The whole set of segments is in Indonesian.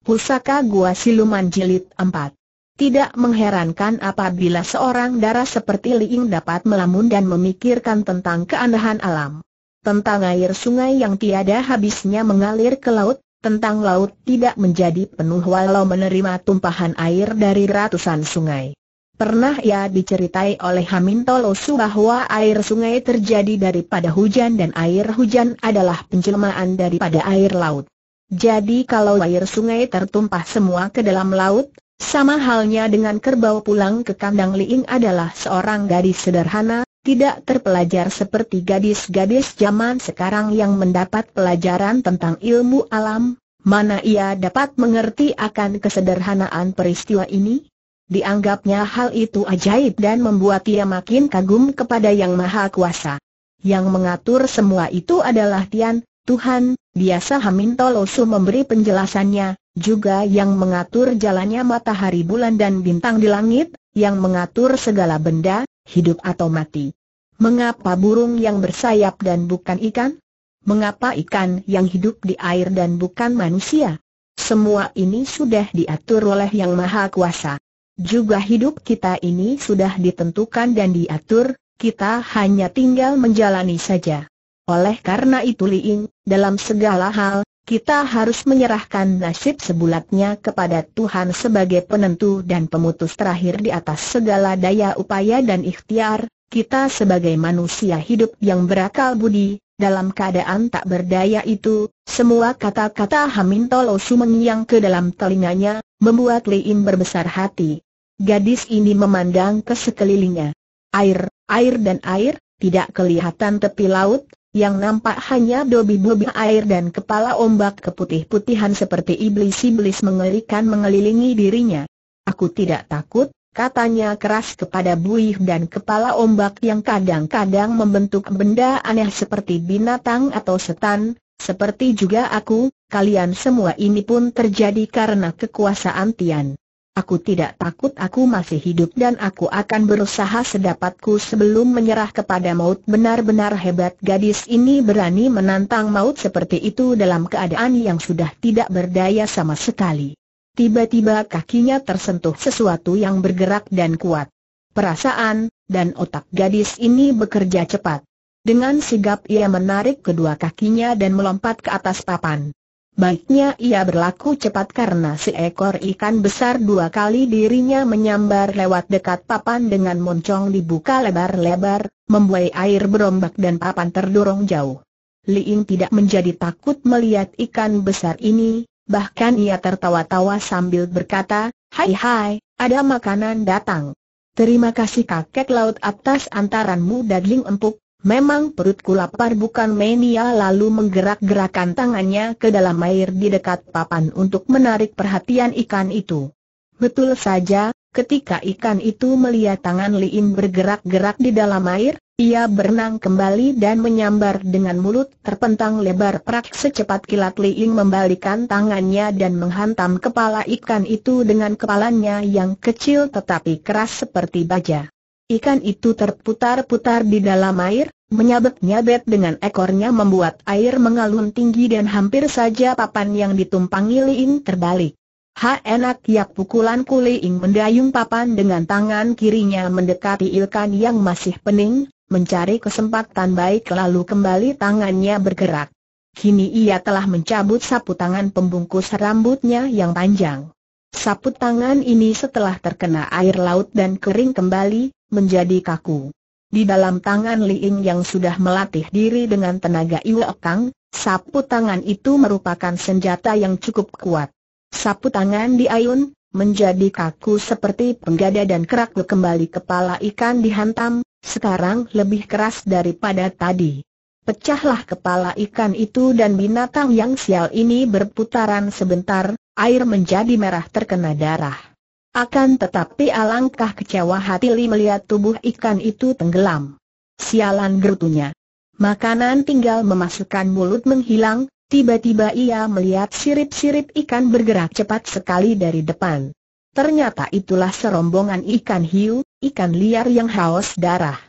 Pusaka Gua Siluman Jilid 4. Tidak mengherankan apabila seorang dara seperti Liing dapat melamun dan memikirkan tentang keanehan alam. Tentang air sungai yang tiada habisnya mengalir ke laut, tentang laut tidak menjadi penuh walau menerima tumpahan air dari ratusan sungai. Pernah ia diceritai oleh Haminto Losu bahwa air sungai terjadi daripada hujan dan air hujan adalah penjelmaan daripada air laut. Jadi kalau air sungai tertumpah semua ke dalam laut, sama halnya dengan kerbau pulang ke kandang. Liing adalah seorang gadis sederhana, tidak terpelajar seperti gadis-gadis zaman sekarang yang mendapat pelajaran tentang ilmu alam. Mana ia dapat mengerti akan kesederhanaan peristiwa ini? Dianggapnya hal itu ajaib dan membuat ia makin kagum kepada Yang Maha Kuasa. Yang mengatur semua itu adalah Tian, Tuhan. Biasa Haminto Losu memberi penjelasannya, juga yang mengatur jalannya matahari, bulan dan bintang di langit, yang mengatur segala benda, hidup atau mati. Mengapa burung yang bersayap dan bukan ikan? Mengapa ikan yang hidup di air dan bukan manusia? Semua ini sudah diatur oleh Yang Maha Kuasa. Juga hidup kita ini sudah ditentukan dan diatur, kita hanya tinggal menjalani saja. Oleh karena itu Liing, dalam segala hal, kita harus menyerahkan nasib sebulatnya kepada Tuhan sebagai penentu dan pemutus terakhir di atas segala daya upaya dan ikhtiar. Kita sebagai manusia hidup yang berakal budi, dalam keadaan tak berdaya itu, semua kata-kata Haminto Losu mengiang ke dalam telinganya, membuat Liing berbesar hati. Gadis ini memandang ke sekelilingnya. Air, air dan air, tidak kelihatan tepi laut. Yang nampak hanya dobi-dobi air dan kepala ombak keputih-putihan seperti iblis-iblis mengerikan mengelilingi dirinya. Aku tidak takut, katanya keras kepada buih dan kepala ombak yang kadang-kadang membentuk benda aneh seperti binatang atau setan. Seperti juga aku, kalian semua ini pun terjadi karena kekuasaan Tian. Aku tidak takut, aku masih hidup dan aku akan berusaha sedapatku sebelum menyerah kepada maut. Benar-benar hebat, gadis ini berani menantang maut seperti itu dalam keadaan yang sudah tidak berdaya sama sekali. Tiba-tiba kakinya tersentuh sesuatu yang bergerak dan kuat. Perasaan dan otak gadis ini bekerja cepat. Dengan sigap ia menarik kedua kakinya dan melompat ke atas papan. Baiknya ia berlaku cepat karena seekor ikan besar dua kali dirinya menyambar lewat dekat papan dengan moncong dibuka lebar-lebar, membuai air berombak dan papan terdorong jauh. Liing tidak menjadi takut melihat ikan besar ini, bahkan ia tertawa-tawa sambil berkata, "Hai hai, ada makanan datang. Terima kasih kakek laut atas antaranmu daging empuk. Memang perutku lapar bukan main." Ia lalu menggerak-gerakkan tangannya ke dalam air di dekat papan untuk menarik perhatian ikan itu. Betul saja, ketika ikan itu melihat tangan Liing bergerak-gerak di dalam air, ia berenang kembali dan menyambar dengan mulut terpentang lebar. Prak, secepat kilat Liing membalikan tangannya dan menghantam kepala ikan itu dengan kepalanya yang kecil tetapi keras seperti baja. Ikan itu terputar-putar di dalam air, menyabet-nyabet dengan ekornya membuat air mengalun tinggi dan hampir saja papan yang ditumpangi Liing terbalik. "Ha, enak ya pukulanku!" Liing mendayung papan dengan tangan kirinya mendekati ikan yang masih pening, mencari kesempatan baik lalu kembali tangannya bergerak. Kini ia telah mencabut sapu tangan pembungkus rambutnya yang panjang. Sapu tangan ini setelah terkena air laut dan kering kembali, menjadi kaku. Di dalam tangan Liing yang sudah melatih diri dengan tenaga iwakang, sapu tangan itu merupakan senjata yang cukup kuat. Sapu tangan diayun, menjadi kaku seperti penggada dan kerak. Kembali kepala ikan dihantam, sekarang lebih keras daripada tadi. Pecahlah kepala ikan itu dan binatang yang sial ini berputaran sebentar, air menjadi merah terkena darah. Akan tetapi alangkah kecewa hati Li melihat tubuh ikan itu tenggelam. Sialan, gerutunya. Makanan tinggal memasukkan mulut menghilang, tiba-tiba ia melihat sirip-sirip ikan bergerak cepat sekali dari depan. Ternyata itulah serombongan ikan hiu, ikan liar yang haus darah.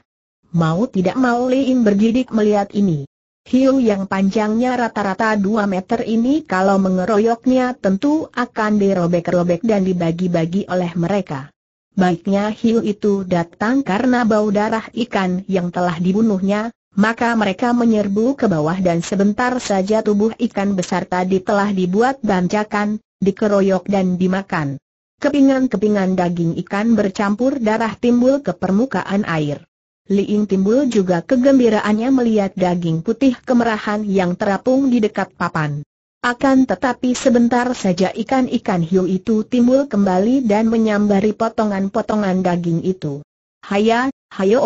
Mau tidak mau Liing bergidik melihat ini. Hiu yang panjangnya rata-rata 2 meter ini kalau mengeroyoknya tentu akan dirobek-robek dan dibagi-bagi oleh mereka. Baiknya hiu itu datang karena bau darah ikan yang telah dibunuhnya, maka mereka menyerbu ke bawah dan sebentar saja tubuh ikan besar tadi telah dibuat bancakan, dikeroyok dan dimakan. Kepingan-kepingan daging ikan bercampur darah timbul ke permukaan air. Liing timbul juga kegembiraannya melihat daging putih kemerahan yang terapung di dekat papan. Akan tetapi sebentar saja ikan-ikan hiu itu timbul kembali dan menyambari potongan-potongan daging itu. "Haya, hayo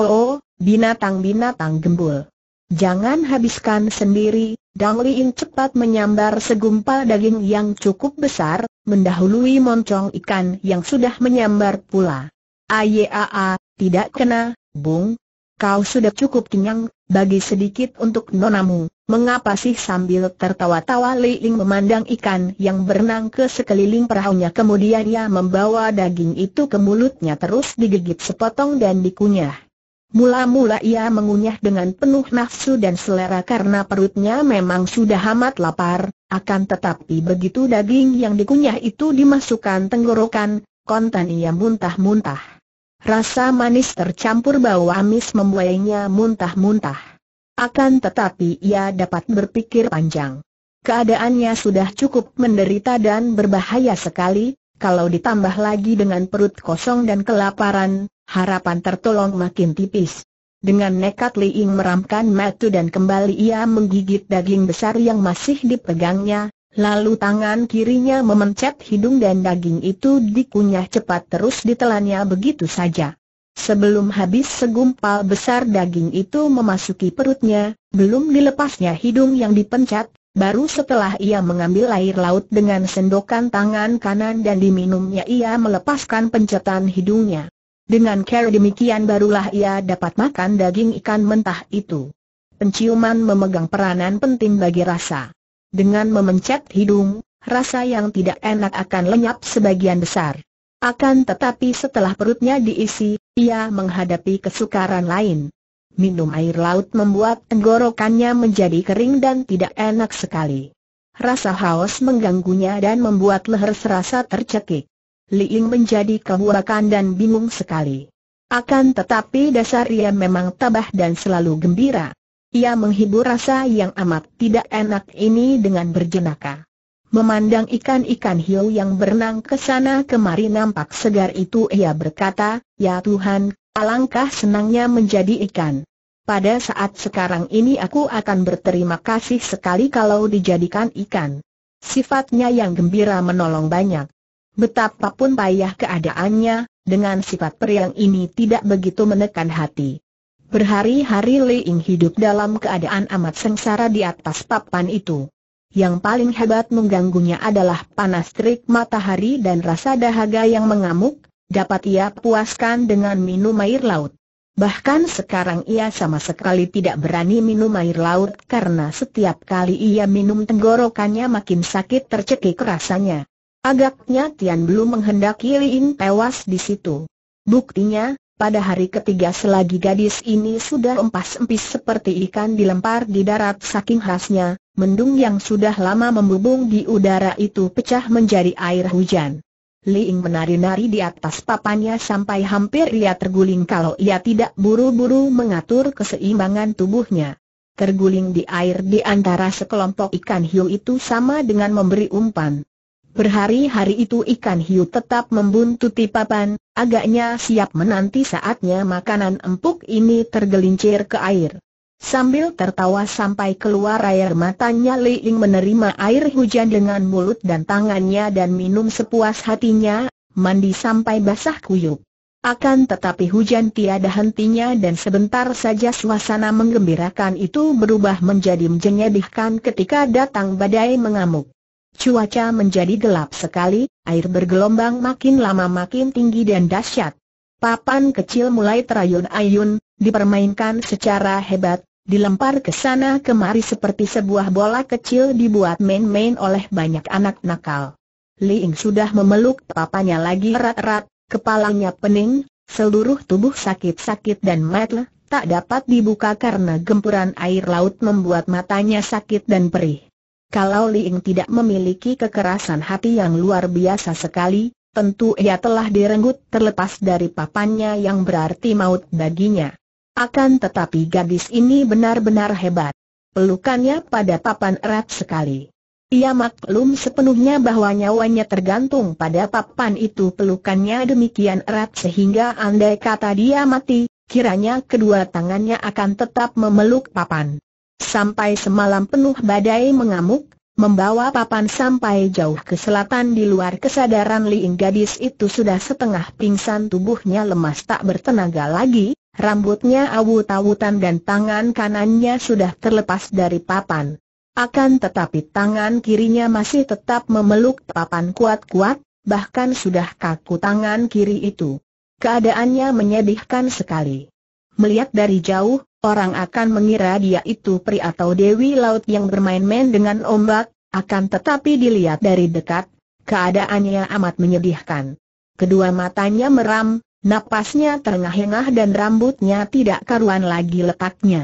binatang-binatang gembul. Jangan habiskan sendiri." Dang Liing cepat menyambar segumpal daging yang cukup besar, mendahului moncong ikan yang sudah menyambar pula. "Ayaa, tidak kena, Bung. Kau sudah cukup kenyang, bagi sedikit untuk nonamu." "Mengapa sih?" Sambil tertawa-tawa Liing memandang ikan yang berenang ke sekeliling perahunya, kemudian ia membawa daging itu ke mulutnya, terus digigit sepotong dan dikunyah. Mula-mula ia mengunyah dengan penuh nafsu dan selera karena perutnya memang sudah amat lapar, akan tetapi begitu daging yang dikunyah itu dimasukkan tenggorokan, kontan ia muntah-muntah. Rasa manis tercampur bau amis membuatnya muntah-muntah. Akan tetapi ia dapat berpikir panjang. Keadaannya sudah cukup menderita dan berbahaya sekali, kalau ditambah lagi dengan perut kosong dan kelaparan, harapan tertolong makin tipis. Dengan nekat Liing meramkan mata dan kembali ia menggigit daging besar yang masih dipegangnya, lalu tangan kirinya memencet hidung dan daging itu dikunyah cepat terus ditelannya begitu saja. Sebelum habis segumpal besar daging itu memasuki perutnya, belum dilepasnya hidung yang dipencet, baru setelah ia mengambil air laut dengan sendokan tangan kanan dan diminumnya ia melepaskan pencetan hidungnya. Dengan cara demikian barulah ia dapat makan daging ikan mentah itu. Penciuman memegang peranan penting bagi rasa. Dengan memencet hidung, rasa yang tidak enak akan lenyap sebagian besar. Akan tetapi setelah perutnya diisi, ia menghadapi kesukaran lain. Minum air laut membuat tenggorokannya menjadi kering dan tidak enak sekali. Rasa haus mengganggunya dan membuat leher serasa tercekik. Liing menjadi kehuakan dan bingung sekali. Akan tetapi dasar ia memang tabah dan selalu gembira. Ia menghibur rasa yang amat tidak enak ini dengan berjenaka. Memandang ikan-ikan hiu yang berenang ke sana kemari nampak segar itu ia berkata, "Ya Tuhan, alangkah senangnya menjadi ikan. Pada saat sekarang ini aku akan berterima kasih sekali kalau dijadikan ikan." Sifatnya yang gembira menolong banyak. Betapapun payah keadaannya, dengan sifat periang ini tidak begitu menekan hati. Berhari-hari Liing hidup dalam keadaan amat sengsara di atas papan itu. Yang paling hebat mengganggunya adalah panas terik matahari dan rasa dahaga yang mengamuk, dapat ia puaskan dengan minum air laut. Bahkan sekarang ia sama sekali tidak berani minum air laut karena setiap kali ia minum tenggorokannya makin sakit tercekik rasanya. Agaknya Tian belum menghendaki Liing tewas di situ. Buktinya, pada hari ketiga selagi gadis ini sudah empas-empis seperti ikan dilempar di darat saking khasnya, mendung yang sudah lama membumbung di udara itu pecah menjadi air hujan. Liing menari-nari di atas papannya sampai hampir ia terguling kalau ia tidak buru-buru mengatur keseimbangan tubuhnya. Terguling di air di antara sekelompok ikan hiu itu sama dengan memberi umpan. Berhari-hari itu ikan hiu tetap membuntuti papan, agaknya siap menanti saatnya makanan empuk ini tergelincir ke air. Sambil tertawa sampai keluar air matanya, Liing menerima air hujan dengan mulut dan tangannya dan minum sepuas hatinya, mandi sampai basah kuyup. Akan tetapi hujan tiada hentinya dan sebentar saja suasana menggembirakan itu berubah menjadi menjenyedihkan ketika datang badai mengamuk. Cuaca menjadi gelap sekali, air bergelombang makin lama makin tinggi dan dahsyat. Papan kecil mulai terayun-ayun, dipermainkan secara hebat, dilempar ke sana kemari seperti sebuah bola kecil dibuat main-main oleh banyak anak nakal. Liing sudah memeluk papannya lagi erat-erat, kepalanya pening, seluruh tubuh sakit-sakit dan mata tak dapat dibuka karena gempuran air laut membuat matanya sakit dan perih. Kalau Liing tidak memiliki kekerasan hati yang luar biasa sekali, tentu ia telah direnggut terlepas dari papannya yang berarti maut baginya. Akan tetapi gadis ini benar-benar hebat. Pelukannya pada papan erat sekali. Ia maklum sepenuhnya bahwa nyawanya tergantung pada papan itu. Pelukannya demikian erat sehingga andai kata dia mati, kiranya kedua tangannya akan tetap memeluk papan. Sampai semalam penuh badai mengamuk, membawa papan sampai jauh ke selatan. Di luar kesadaran Liing, gadis itu sudah setengah pingsan, tubuhnya lemas tak bertenaga lagi, rambutnya awut-awutan dan tangan kanannya sudah terlepas dari papan. Akan tetapi tangan kirinya masih tetap memeluk papan kuat-kuat, bahkan sudah kaku tangan kiri itu. Keadaannya menyedihkan sekali. Melihat dari jauh, orang akan mengira dia itu peri atau dewi laut yang bermain-main dengan ombak, akan tetapi dilihat dari dekat, keadaannya amat menyedihkan. Kedua matanya meram, napasnya terengah-engah dan rambutnya tidak karuan lagi letaknya.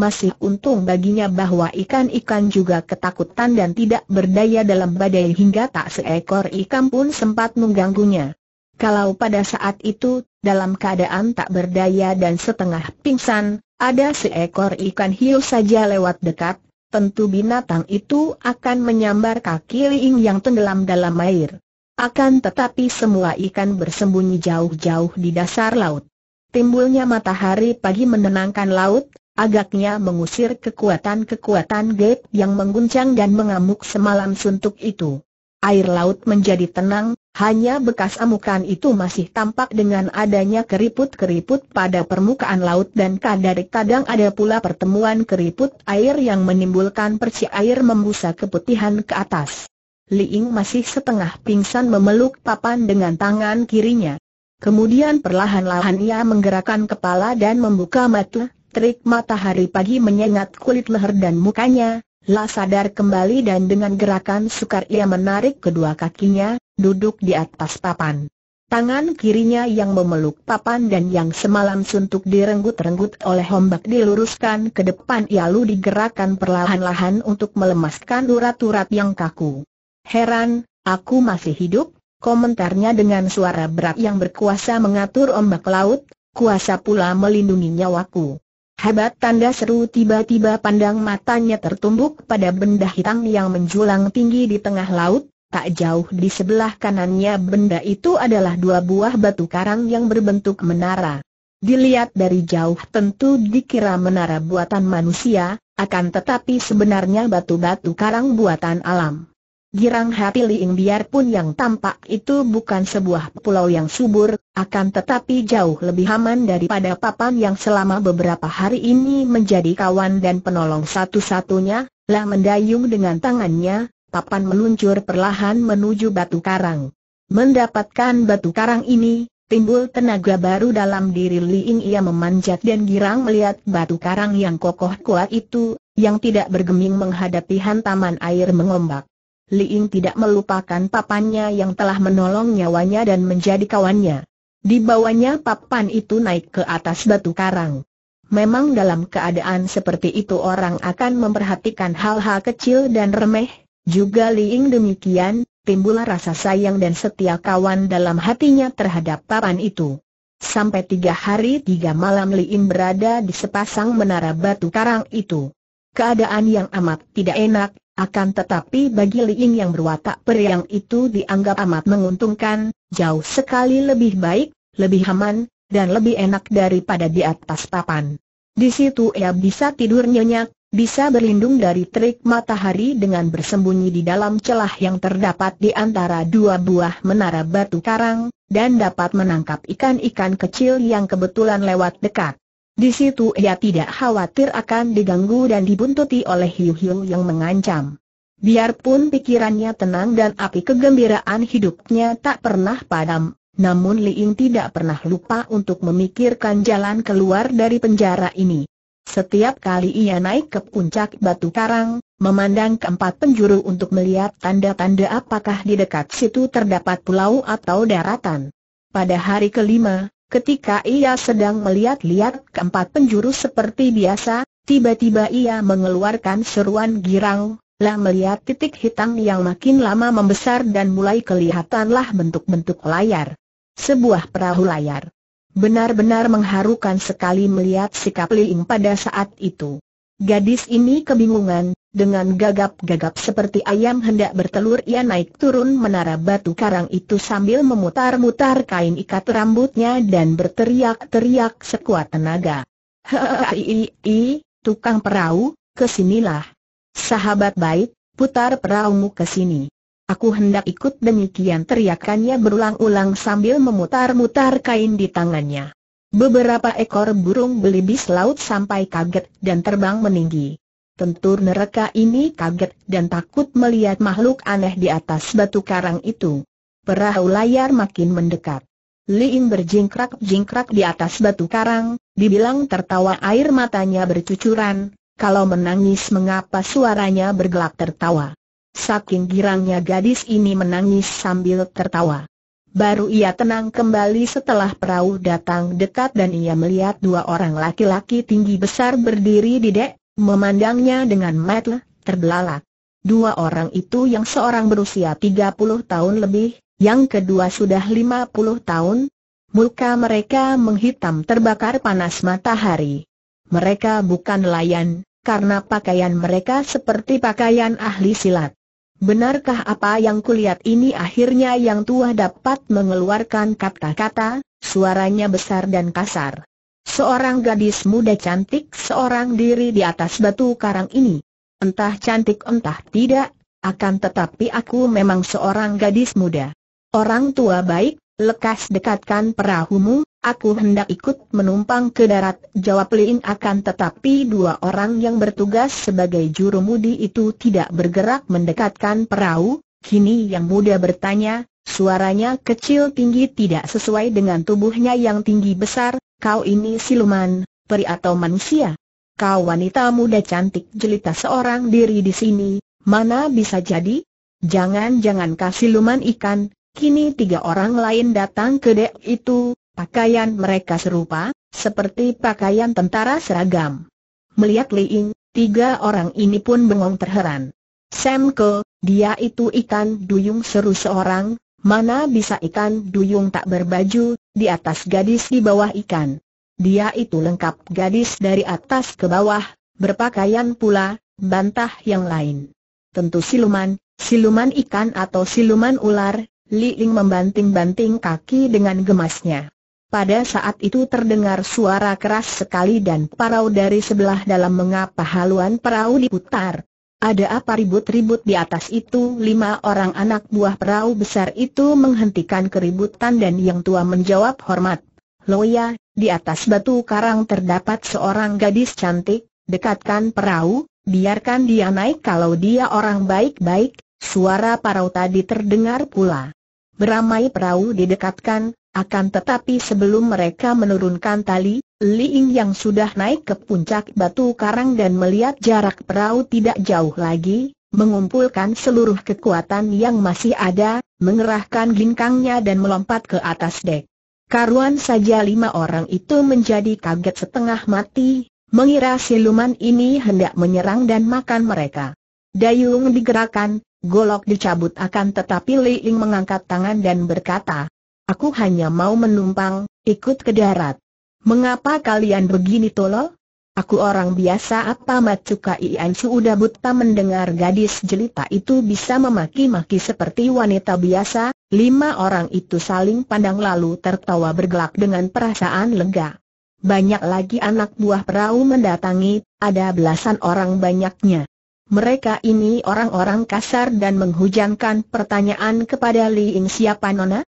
Masih untung baginya bahwa ikan-ikan juga ketakutan dan tidak berdaya dalam badai hingga tak seekor ikan pun sempat mengganggunya. Kalau pada saat itu, dalam keadaan tak berdaya dan setengah pingsan, ada seekor ikan hiu saja lewat dekat, tentu binatang itu akan menyambar kaki Liing yang tenggelam dalam air. Akan tetapi semua ikan bersembunyi jauh-jauh di dasar laut. Timbulnya matahari pagi menenangkan laut, agaknya mengusir kekuatan-kekuatan gaib yang mengguncang dan mengamuk semalam suntuk itu. Air laut menjadi tenang, hanya bekas amukan itu masih tampak dengan adanya keriput-keriput pada permukaan laut dan kadang-kadang ada pula pertemuan keriput air yang menimbulkan percikan air membusa keputihan ke atas. Liing masih setengah pingsan memeluk papan dengan tangan kirinya. Kemudian perlahan-lahan ia menggerakkan kepala dan membuka mata. Terik matahari pagi menyengat kulit leher dan mukanya, lah sadar kembali dan dengan gerakan sukar ia menarik kedua kakinya, duduk di atas papan. Tangan kirinya yang memeluk papan dan yang semalam suntuk direnggut-renggut oleh ombak diluruskan ke depan, lalu digerakkan perlahan-lahan untuk melemaskan urat-urat yang kaku. "Heran, aku masih hidup," komentarnya dengan suara berat yang berkuasa mengatur ombak laut, kuasa pula melindungi nyawaku. "Hebat!" tanda seru. Tiba-tiba pandang matanya tertumbuk pada benda hitam yang menjulang tinggi di tengah laut. Tak jauh di sebelah kanannya benda itu adalah dua buah batu karang yang berbentuk menara. Dilihat dari jauh tentu dikira menara buatan manusia, akan tetapi sebenarnya batu-batu karang buatan alam. Girang hati Liing, biarpun yang tampak itu bukan sebuah pulau yang subur, akan tetapi jauh lebih aman daripada papan yang selama beberapa hari ini menjadi kawan dan penolong satu-satunya. Lah mendayung dengan tangannya, papan meluncur perlahan menuju batu karang. Mendapatkan batu karang ini, timbul tenaga baru dalam diri Liing. Ia memanjat dan girang melihat batu karang yang kokoh kuat itu, yang tidak bergeming menghadapi hantaman air mengombak. Liing tidak melupakan papannya yang telah menolong nyawanya dan menjadi kawannya. Dibawanya papan itu naik ke atas batu karang. Memang dalam keadaan seperti itu orang akan memperhatikan hal-hal kecil dan remeh. Juga Liing demikian, timbul rasa sayang dan setia kawan dalam hatinya terhadap papan itu. Sampai 3 hari 3 malam Liing berada di sepasang menara batu karang itu. Keadaan yang amat tidak enak, akan tetapi bagi Liing yang berwatak periang itu dianggap amat menguntungkan. Jauh sekali lebih baik, lebih aman, dan lebih enak daripada di atas papan. Di situ ia bisa tidur nyenyak, bisa berlindung dari terik matahari dengan bersembunyi di dalam celah yang terdapat di antara dua buah menara batu karang, dan dapat menangkap ikan-ikan kecil yang kebetulan lewat dekat. Di situ ia tidak khawatir akan diganggu dan dibuntuti oleh hiu-hiu yang mengancam. Biarpun pikirannya tenang dan api kegembiraan hidupnya tak pernah padam, namun Liing tidak pernah lupa untuk memikirkan jalan keluar dari penjara ini. Setiap kali ia naik ke puncak batu karang, memandang ke 4 penjuru untuk melihat tanda-tanda apakah di dekat situ terdapat pulau atau daratan. Pada hari ke-5, Ketika ia sedang melihat-lihat keempat penjuru seperti biasa, tiba-tiba ia mengeluarkan seruan girang. Lah melihat titik hitam yang makin lama membesar dan mulai kelihatanlah bentuk-bentuk layar. Sebuah perahu layar. Benar-benar mengharukan sekali melihat sikap Liing pada saat itu. Gadis ini kebingungan, dengan gagap-gagap seperti ayam hendak bertelur ia naik turun menara batu karang itu sambil memutar-mutar kain ikat rambutnya dan berteriak-teriak sekuat tenaga. Hei, tukang perahu, kesinilah. Sahabat baik, putar perahumu ke sini. Aku hendak ikut. Demikian teriakannya berulang-ulang sambil memutar-mutar kain di tangannya. Beberapa ekor burung belibis laut sampai kaget dan terbang meninggi. Tentu neraka ini kaget dan takut melihat makhluk aneh di atas batu karang itu. Perahu layar makin mendekat. Liing berjingkrak-jingkrak di atas batu karang, dibilang tertawa air matanya bercucuran. Kalau menangis mengapa suaranya bergelak tertawa. Saking girangnya gadis ini menangis sambil tertawa. Baru ia tenang kembali setelah perahu datang dekat dan ia melihat dua orang laki-laki tinggi besar berdiri di dek, memandangnya dengan mata terbelalak. Dua orang itu yang seorang berusia 30 tahun lebih, yang kedua sudah 50 tahun. Muka mereka menghitam terbakar panas matahari. Mereka bukan nelayan, karena pakaian mereka seperti pakaian ahli silat. Benarkah apa yang kulihat ini? Akhirnya yang tua dapat mengeluarkan kata-kata, suaranya besar dan kasar. Seorang gadis muda cantik seorang diri di atas batu karang ini. Entah cantik entah tidak, akan tetapi aku memang seorang gadis muda. Orang tua baik, lekas dekatkan perahumu. Aku hendak ikut menumpang ke darat, jawab Liing. Akan tetapi dua orang yang bertugas sebagai jurumudi itu tidak bergerak mendekatkan perahu. Kini yang muda bertanya, suaranya kecil tinggi tidak sesuai dengan tubuhnya yang tinggi besar. Kau ini siluman, peri atau manusia? Kau wanita muda cantik jelita seorang diri di sini, mana bisa jadi? Jangan-jangan kau siluman ikan. Kini tiga orang lain datang ke dek itu. Pakaian mereka serupa, seperti pakaian tentara seragam. Melihat Liing, tiga orang ini pun bengong terheran. Semko, dia itu ikan duyung, seru seorang. Mana bisa ikan duyung tak berbaju, di atas gadis di bawah ikan. Dia itu lengkap gadis dari atas ke bawah, berpakaian pula, bantah yang lain. Tentu siluman, siluman ikan atau siluman ular. Liing membanting-banting kaki dengan gemasnya. Pada saat itu terdengar suara keras sekali dan parau dari sebelah dalam. Mengapa haluan perahu diputar? Ada apa ribut-ribut di atas itu? Lima orang anak buah perahu besar itu menghentikan keributan dan yang tua menjawab hormat. Loya, di atas batu karang terdapat seorang gadis cantik, dekatkan perahu, biarkan dia naik kalau dia orang baik-baik. Suara parau tadi terdengar pula. Beramai perahu didekatkan. Akan tetapi sebelum mereka menurunkan tali, Liing yang sudah naik ke puncak batu karang dan melihat jarak perahu tidak jauh lagi, mengumpulkan seluruh kekuatan yang masih ada, mengerahkan ginkangnya dan melompat ke atas dek. Karuan saja lima orang itu menjadi kaget setengah mati, mengira siluman ini hendak menyerang dan makan mereka. Dayung digerakkan, golok dicabut, akan tetapi Liing mengangkat tangan dan berkata, aku hanya mau menumpang, ikut ke darat. Mengapa kalian begini tolol? Aku orang biasa. Apa Matsukai Ansu udah buta? Mendengar gadis jelita itu bisa memaki-maki seperti wanita biasa, lima orang itu saling pandang lalu tertawa bergelak dengan perasaan lega. Banyak lagi anak buah perahu mendatangi, ada belasan orang banyaknya. Mereka ini orang-orang kasar dan menghujamkan pertanyaan kepada Liing. Siapa nona?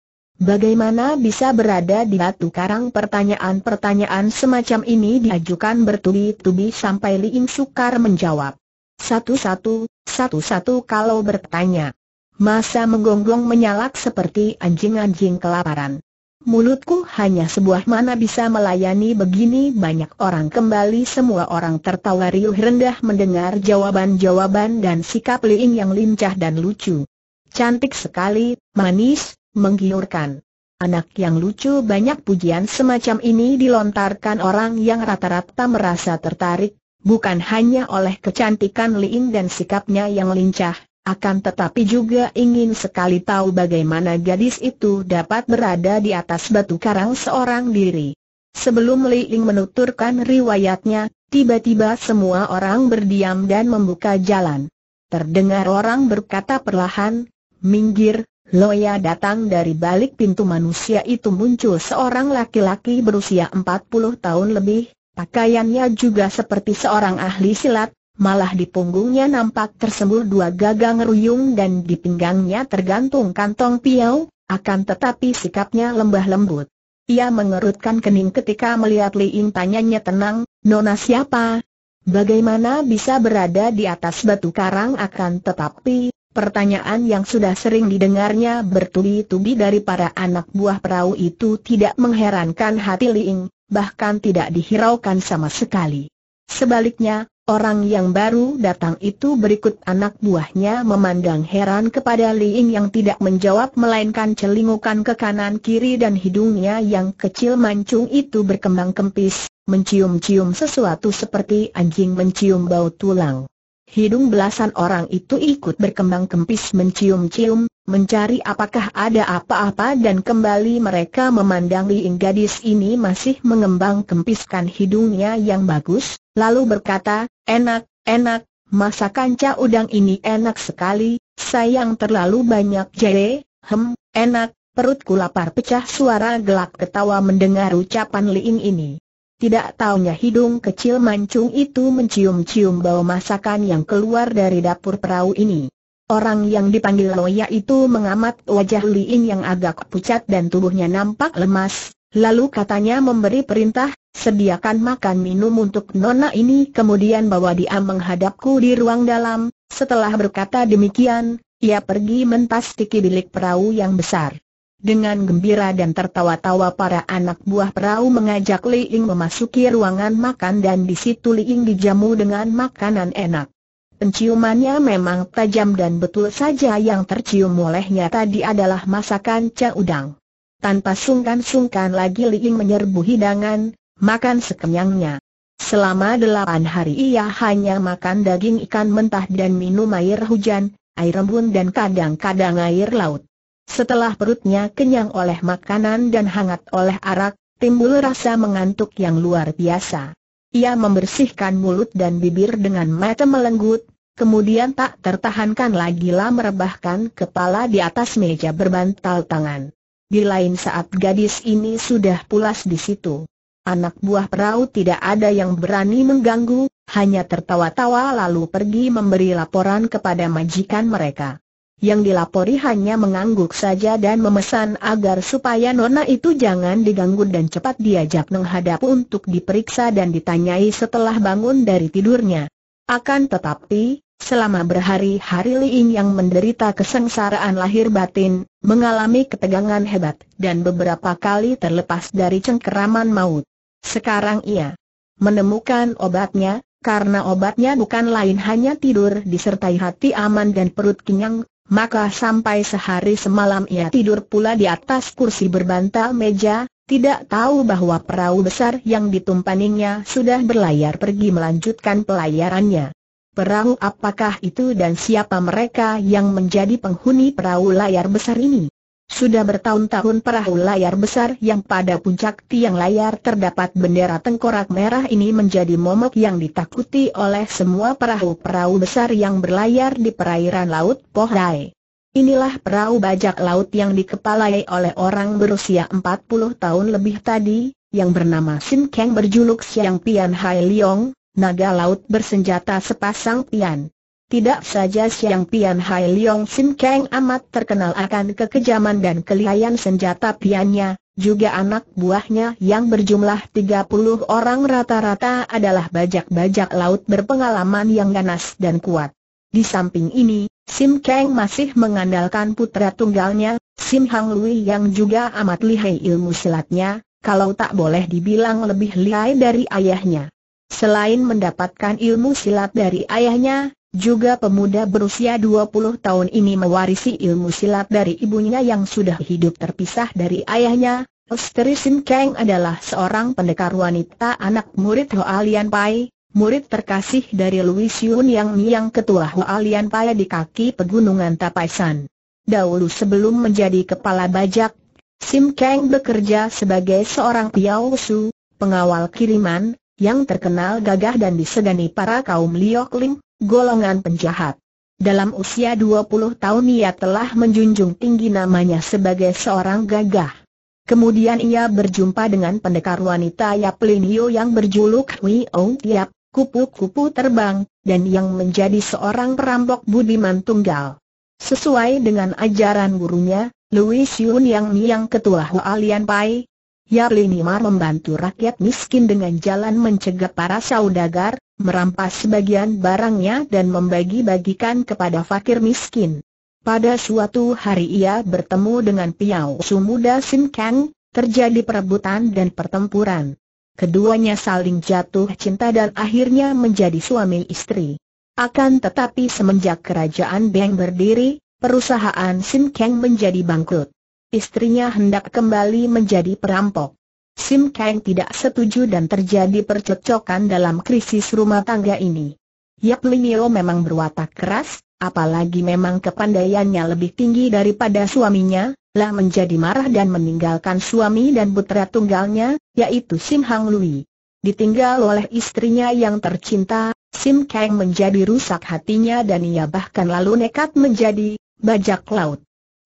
Bagaimana bisa berada di batu karang? Pertanyaan-pertanyaan semacam ini diajukan bertubi-tubi sampai Liing sukar menjawab. Satu-satu kalau bertanya. Masa menggonggong menyalak seperti anjing-anjing kelaparan. Mulutku hanya sebuah, mana bisa melayani begini banyak orang? Kembali semua orang tertawa riuh rendah mendengar jawaban-jawaban dan sikap Liing yang lincah dan lucu. Cantik sekali, manis, menggiurkan. Anak yang lucu, banyak pujian semacam ini dilontarkan orang yang rata-rata merasa tertarik, bukan hanya oleh kecantikan Liing dan sikapnya yang lincah, akan tetapi juga ingin sekali tahu bagaimana gadis itu dapat berada di atas batu karang seorang diri. Sebelum Liing menuturkan riwayatnya, tiba-tiba semua orang berdiam dan membuka jalan. Terdengar orang berkata perlahan, "Minggir!" Loya datang dari balik pintu manusia itu muncul seorang laki-laki berusia 40 tahun lebih, pakaiannya juga seperti seorang ahli silat, malah di punggungnya nampak tersembul dua gagang ruyung dan di pinggangnya tergantung kantong piau, akan tetapi sikapnya lembah lembut. Ia mengerutkan kening ketika melihat Liing, tanyanya tenang, "Nona siapa? Bagaimana bisa berada di atas batu karang?" Akan tetapi pertanyaan yang sudah sering didengarnya bertubi-tubi dari para anak buah perahu itu tidak mengherankan hati Liing, bahkan tidak dihiraukan sama sekali. Sebaliknya, orang yang baru datang itu berikut anak buahnya memandang heran kepada Liing yang tidak menjawab melainkan celingukan ke kanan kiri dan hidungnya yang kecil mancung itu berkembang kempis, mencium-cium sesuatu seperti anjing mencium bau tulang. Hidung belasan orang itu ikut berkembang kempis mencium-cium, mencari apakah ada apa-apa dan kembali mereka memandang Liing. Gadis ini masih mengembang kempiskan hidungnya yang bagus, lalu berkata, "Enak, enak, masakan cah udang ini enak sekali, sayang terlalu banyak jahe, enak, perutku lapar." Pecah suara gelak ketawa mendengar ucapan Liing ini. Tidak taunya hidung kecil mancung itu mencium-cium bau masakan yang keluar dari dapur perahu ini. Orang yang dipanggil Loya itu mengamat wajah Liing yang agak pucat dan tubuhnya nampak lemas, lalu katanya memberi perintah, "Sediakan makan minum untuk nona ini." Kemudian bawa dia menghadapku di ruang dalam. Setelah berkata demikian, ia pergi mentastiki bilik perahu yang besar. Dengan gembira dan tertawa-tawa para anak buah perahu mengajak Liing memasuki ruangan makan dan di situ Liing dijamu dengan makanan enak. Penciumannya memang tajam dan betul saja yang tercium olehnya tadi adalah masakan cah udang. Tanpa sungkan-sungkan lagi Liing menyerbu hidangan, makan sekenyangnya. Selama 8 hari ia hanya makan daging ikan mentah dan minum air hujan, air embun dan kadang-kadang air laut. Setelah perutnya kenyang oleh makanan dan hangat oleh arak, timbul rasa mengantuk yang luar biasa. Ia membersihkan mulut dan bibir dengan mata melenggut, kemudian tak tertahankan lagi lah merebahkan kepala di atas meja berbantal tangan. Di lain saat gadis ini sudah pulas di situ. Anak buah perahu tidak ada yang berani mengganggu, hanya tertawa-tawa lalu pergi memberi laporan kepada majikan mereka. Yang dilapori hanya mengangguk saja dan memesan agar supaya nona itu jangan diganggu dan cepat diajak menghadap untuk diperiksa dan ditanyai setelah bangun dari tidurnya. Akan tetapi, selama berhari-hari Liing yang menderita kesengsaraan lahir batin, mengalami ketegangan hebat dan beberapa kali terlepas dari cengkeraman maut. Sekarang ia menemukan obatnya, karena obatnya bukan lain hanya tidur disertai hati aman dan perut kenyang. Maka sampai sehari semalam ia tidur pula di atas kursi berbantal meja, tidak tahu bahwa perahu besar yang ditumpanginya sudah berlayar pergi melanjutkan pelayarannya. Perahu apakah itu dan siapa mereka yang menjadi penghuni perahu layar besar ini? Sudah bertahun-tahun perahu layar besar yang pada puncak tiang layar terdapat bendera tengkorak merah ini menjadi momok yang ditakuti oleh semua perahu-perahu besar yang berlayar di perairan Laut Pohdai. Inilah perahu bajak laut yang dikepalai oleh orang berusia 40 tahun lebih tadi, yang bernama Sin Kang berjuluk Siang Pian Hai Liong, naga laut bersenjata sepasang pian. Tidak saja Siang Pian Hai Liong Sin Kang amat terkenal akan kekejaman dan kelihaian senjata piannya, juga anak buahnya yang berjumlah 30 orang rata-rata adalah bajak-bajak laut berpengalaman yang ganas dan kuat. Di samping ini, Sin Kang masih mengandalkan putra tunggalnya, Sim Hang Lui yang juga amat lihai ilmu silatnya, kalau tak boleh dibilang lebih lihai dari ayahnya. Selain mendapatkan ilmu silat dari ayahnya, Juga pemuda berusia 20 tahun ini mewarisi ilmu silat dari ibunya yang sudah hidup terpisah dari ayahnya. Lestari Sim Kang adalah seorang pendekar wanita anak murid Hoa Lian Pai, murid terkasih dari Louis Yun Yang Miang ketua Hoa Lian Pai di kaki pegunungan Tapai San. Dahulu sebelum menjadi kepala bajak, Sim Kang bekerja sebagai seorang piau su, pengawal kiriman, yang terkenal gagah dan disegani para kaum Liok Lim, golongan penjahat. Dalam usia 20 tahun ia telah menjunjung tinggi namanya sebagai seorang gagah. Kemudian ia berjumpa dengan pendekar wanita Yap Lin Hyo yang berjuluk Hui Ong Tiap, kupu-kupu terbang, dan yang menjadi seorang perampok budiman tunggal. Sesuai dengan ajaran gurunya, Louis Yun Yang Miang ketua Hoa Lian Pai, Yap Lin Hyo membantu rakyat miskin dengan jalan mencegah para saudagar, merampas sebagian barangnya dan membagi-bagikan kepada fakir miskin. Pada suatu hari ia bertemu dengan piau su muda Sim Kang, terjadi perebutan dan pertempuran. Keduanya saling jatuh cinta dan akhirnya menjadi suami istri. Akan tetapi semenjak kerajaan Beng berdiri, perusahaan Sim Kang menjadi bangkrut. Istrinya hendak kembali menjadi perampok. Sim Kang tidak setuju dan terjadi percekcokan dalam krisis rumah tangga ini. Yap Lin Hyo memang berwatak keras, apalagi memang kepandaiannya lebih tinggi daripada suaminya, lah menjadi marah dan meninggalkan suami dan putra tunggalnya, yaitu Sim Hang Lui. Ditinggal oleh istrinya yang tercinta, Sim Kang menjadi rusak hatinya dan ia bahkan lalu nekat menjadi bajak laut.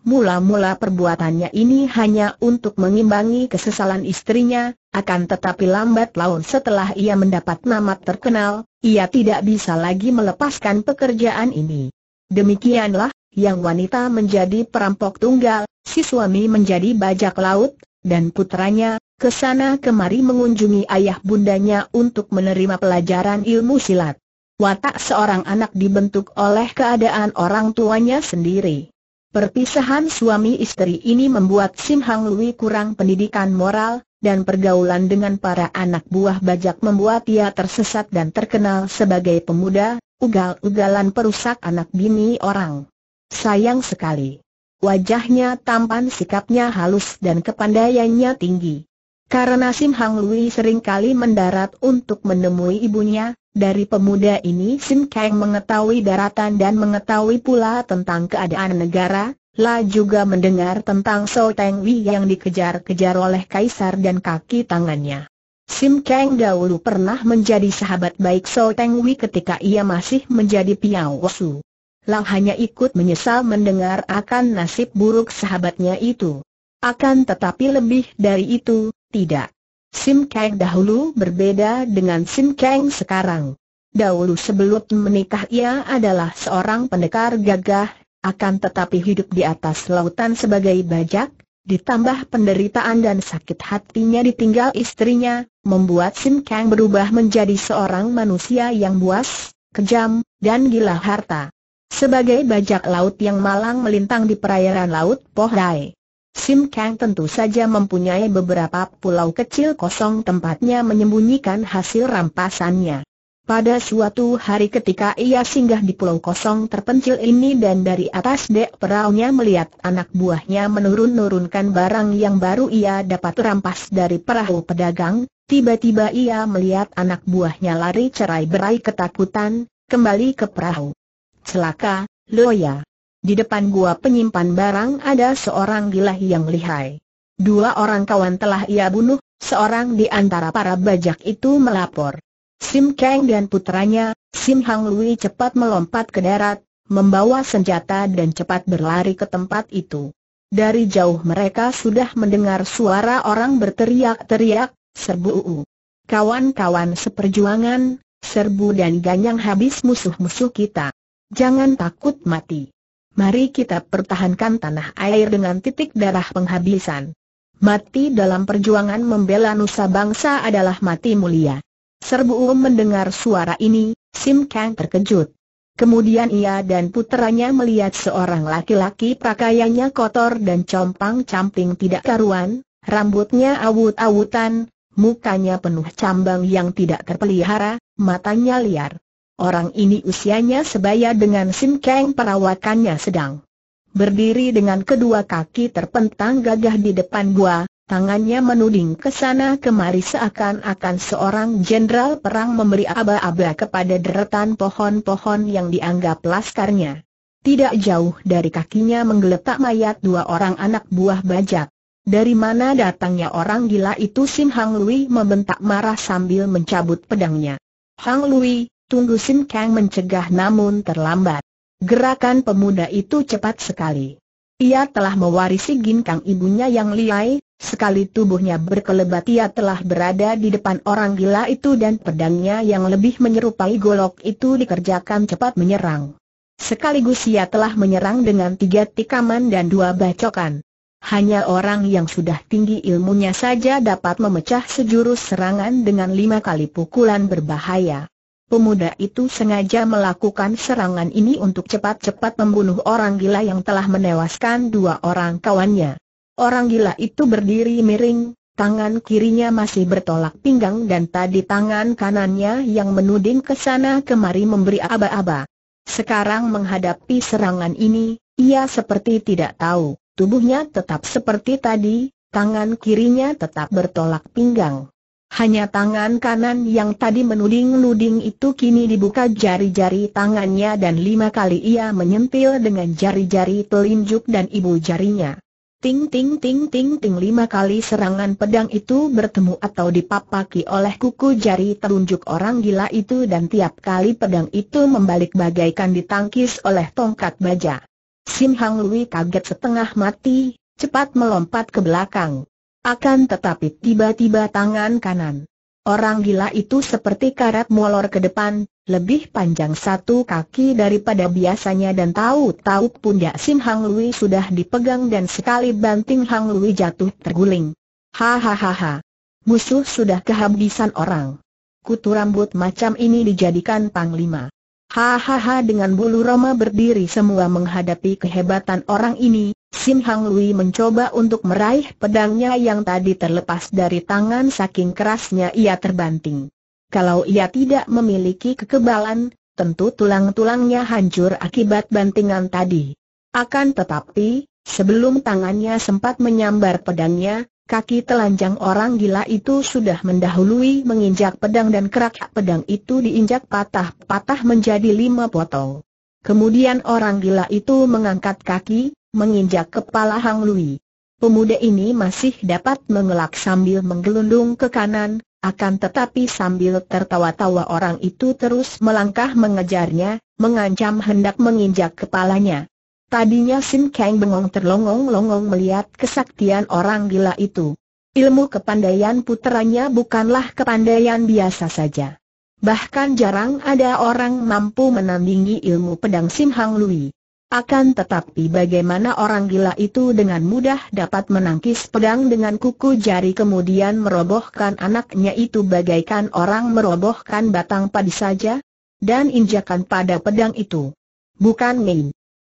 Mula-mula perbuatannya ini hanya untuk mengimbangi kesesalan istrinya, akan tetapi lambat laun setelah ia mendapat nama terkenal, ia tidak bisa lagi melepaskan pekerjaan ini. Demikianlah, yang wanita menjadi perampok tunggal, si suami menjadi bajak laut, dan putranya, kesana kemari mengunjungi ayah bundanya untuk menerima pelajaran ilmu silat. Watak seorang anak dibentuk oleh keadaan orang tuanya sendiri. Perpisahan suami istri ini membuat Sim Hang Lui kurang pendidikan moral, dan pergaulan dengan para anak buah bajak membuat ia tersesat dan terkenal sebagai pemuda ugal-ugalan perusak anak bini orang. Sayang sekali. Wajahnya tampan, sikapnya halus dan kepandaiannya tinggi. Karena Sim Hang Lui seringkali mendarat untuk menemui ibunya, dari pemuda ini Sim Kang mengetahui daratan dan mengetahui pula tentang keadaan negara, lah juga mendengar tentang So Teng Wei yang dikejar-kejar oleh kaisar dan kaki tangannya. Sim Kang dahulu pernah menjadi sahabat baik So Teng Wei ketika ia masih menjadi piau su. Lah hanya ikut menyesal mendengar akan nasib buruk sahabatnya itu. Akan tetapi lebih dari itu, tidak. Sim Kang dahulu berbeda dengan Sim Kang sekarang. Dahulu sebelum menikah ia adalah seorang pendekar gagah, akan tetapi hidup di atas lautan sebagai bajak, ditambah penderitaan dan sakit hatinya ditinggal istrinya, membuat Sim Kang berubah menjadi seorang manusia yang buas, kejam, dan gila harta. Sebagai bajak laut yang malang melintang di perairan laut Pohrai, Sim Kang tentu saja mempunyai beberapa pulau kecil kosong tempatnya menyembunyikan hasil rampasannya. Pada suatu hari ketika ia singgah di pulau kosong terpencil ini dan dari atas dek perahunya melihat anak buahnya menurun-nurunkan barang yang baru ia dapat rampas dari perahu pedagang, tiba-tiba ia melihat anak buahnya lari cerai-berai ketakutan, kembali ke perahu. Celaka, Loya. Di depan gua penyimpan barang ada seorang gila yang lihai. Dua orang kawan telah ia bunuh, seorang di antara para bajak itu melapor. Sim Kang dan putranya, Sim Hang Lui cepat melompat ke darat, membawa senjata dan cepat berlari ke tempat itu. Dari jauh mereka sudah mendengar suara orang berteriak-teriak, serbu. Kawan-kawan seperjuangan, serbu dan ganyang habis musuh-musuh kita. Jangan takut mati. Mari kita pertahankan tanah air dengan titik darah penghabisan. Mati dalam perjuangan membela nusa bangsa adalah mati mulia. Serbu mendengar suara ini, Sim Kang terkejut. Kemudian ia dan puteranya melihat seorang laki-laki pakaiannya kotor dan compang-camping tidak karuan, rambutnya awut-awutan, mukanya penuh cambang yang tidak terpelihara, matanya liar. Orang ini usianya sebaya dengan Sim Kang, perawakannya sedang. Berdiri dengan kedua kaki terpentang gagah di depan gua, tangannya menuding ke sana kemari seakan-akan seorang jenderal perang memberi aba-aba kepada deretan pohon-pohon yang dianggap laskarnya. Tidak jauh dari kakinya menggeletak mayat dua orang anak buah bajak. Dari mana datangnya orang gila itu? Sim Hang Lui membentak marah sambil mencabut pedangnya. "Hang Lui, tunggu!" Sim Kang mencegah namun terlambat. Gerakan pemuda itu cepat sekali. Ia telah mewarisi ginkang ibunya yang lihai. Sekali tubuhnya berkelebat, ia telah berada di depan orang gila itu dan pedangnya yang lebih menyerupai golok itu dikerjakan cepat menyerang. Sekaligus ia telah menyerang dengan 3 tikaman dan 2 bacokan. Hanya orang yang sudah tinggi ilmunya saja dapat memecah sejurus serangan dengan 5 kali pukulan berbahaya. Pemuda itu sengaja melakukan serangan ini untuk cepat-cepat membunuh orang gila yang telah menewaskan 2 orang kawannya. Orang gila itu berdiri miring, tangan kirinya masih bertolak pinggang dan tadi tangan kanannya yang menuding ke sana kemari memberi aba-aba. Sekarang menghadapi serangan ini, ia seperti tidak tahu, tubuhnya tetap seperti tadi, tangan kirinya tetap bertolak pinggang. Hanya tangan kanan yang tadi menuding-nuding itu kini dibuka jari-jari tangannya dan 5 kali ia menyentil dengan jari-jari telunjuk dan ibu jarinya. Ting ting ting ting ting, 5 kali serangan pedang itu bertemu atau dipapaki oleh kuku jari telunjuk orang gila itu dan tiap kali pedang itu membalik bagaikan ditangkis oleh tongkat baja. Sim Hang Lui kaget setengah mati, cepat melompat ke belakang. Akan tetapi tiba-tiba tangan kanan orang gila itu seperti karet molor ke depan, lebih panjang 1 kaki daripada biasanya dan tahu-tahu pundak Sim Hang Lui sudah dipegang dan sekali banting Hang Lui jatuh terguling. Hahaha, musuh sudah kehabisan orang. Kutu rambut macam ini dijadikan panglima. Hahaha, dengan bulu roma berdiri semua menghadapi kehebatan orang ini. Sim Hang Lui mencoba untuk meraih pedangnya yang tadi terlepas dari tangan, saking kerasnya ia terbanting. Kalau ia tidak memiliki kekebalan, tentu tulang-tulangnya hancur akibat bantingan tadi. Akan tetapi, sebelum tangannya sempat menyambar pedangnya, kaki telanjang orang gila itu sudah mendahului menginjak pedang dan kerak pedang itu diinjak patah-patah menjadi 5 potong. Kemudian orang gila itu mengangkat kaki, menginjak kepala Hang Lui. Pemuda ini masih dapat mengelak sambil menggelundung ke kanan, akan tetapi sambil tertawa-tawa orang itu terus melangkah mengejarnya, mengancam hendak menginjak kepalanya. Tadinya Sim Kang bengong terlongong-longong melihat kesaktian orang gila itu. Ilmu kepandaian puteranya bukanlah kepandaian biasa saja. Bahkan jarang ada orang mampu menandingi ilmu pedang Sim Hang Lui. Akan tetapi bagaimana orang gila itu dengan mudah dapat menangkis pedang dengan kuku jari kemudian merobohkan anaknya itu bagaikan orang merobohkan batang padi saja? Dan injakan pada pedang itu bukan main.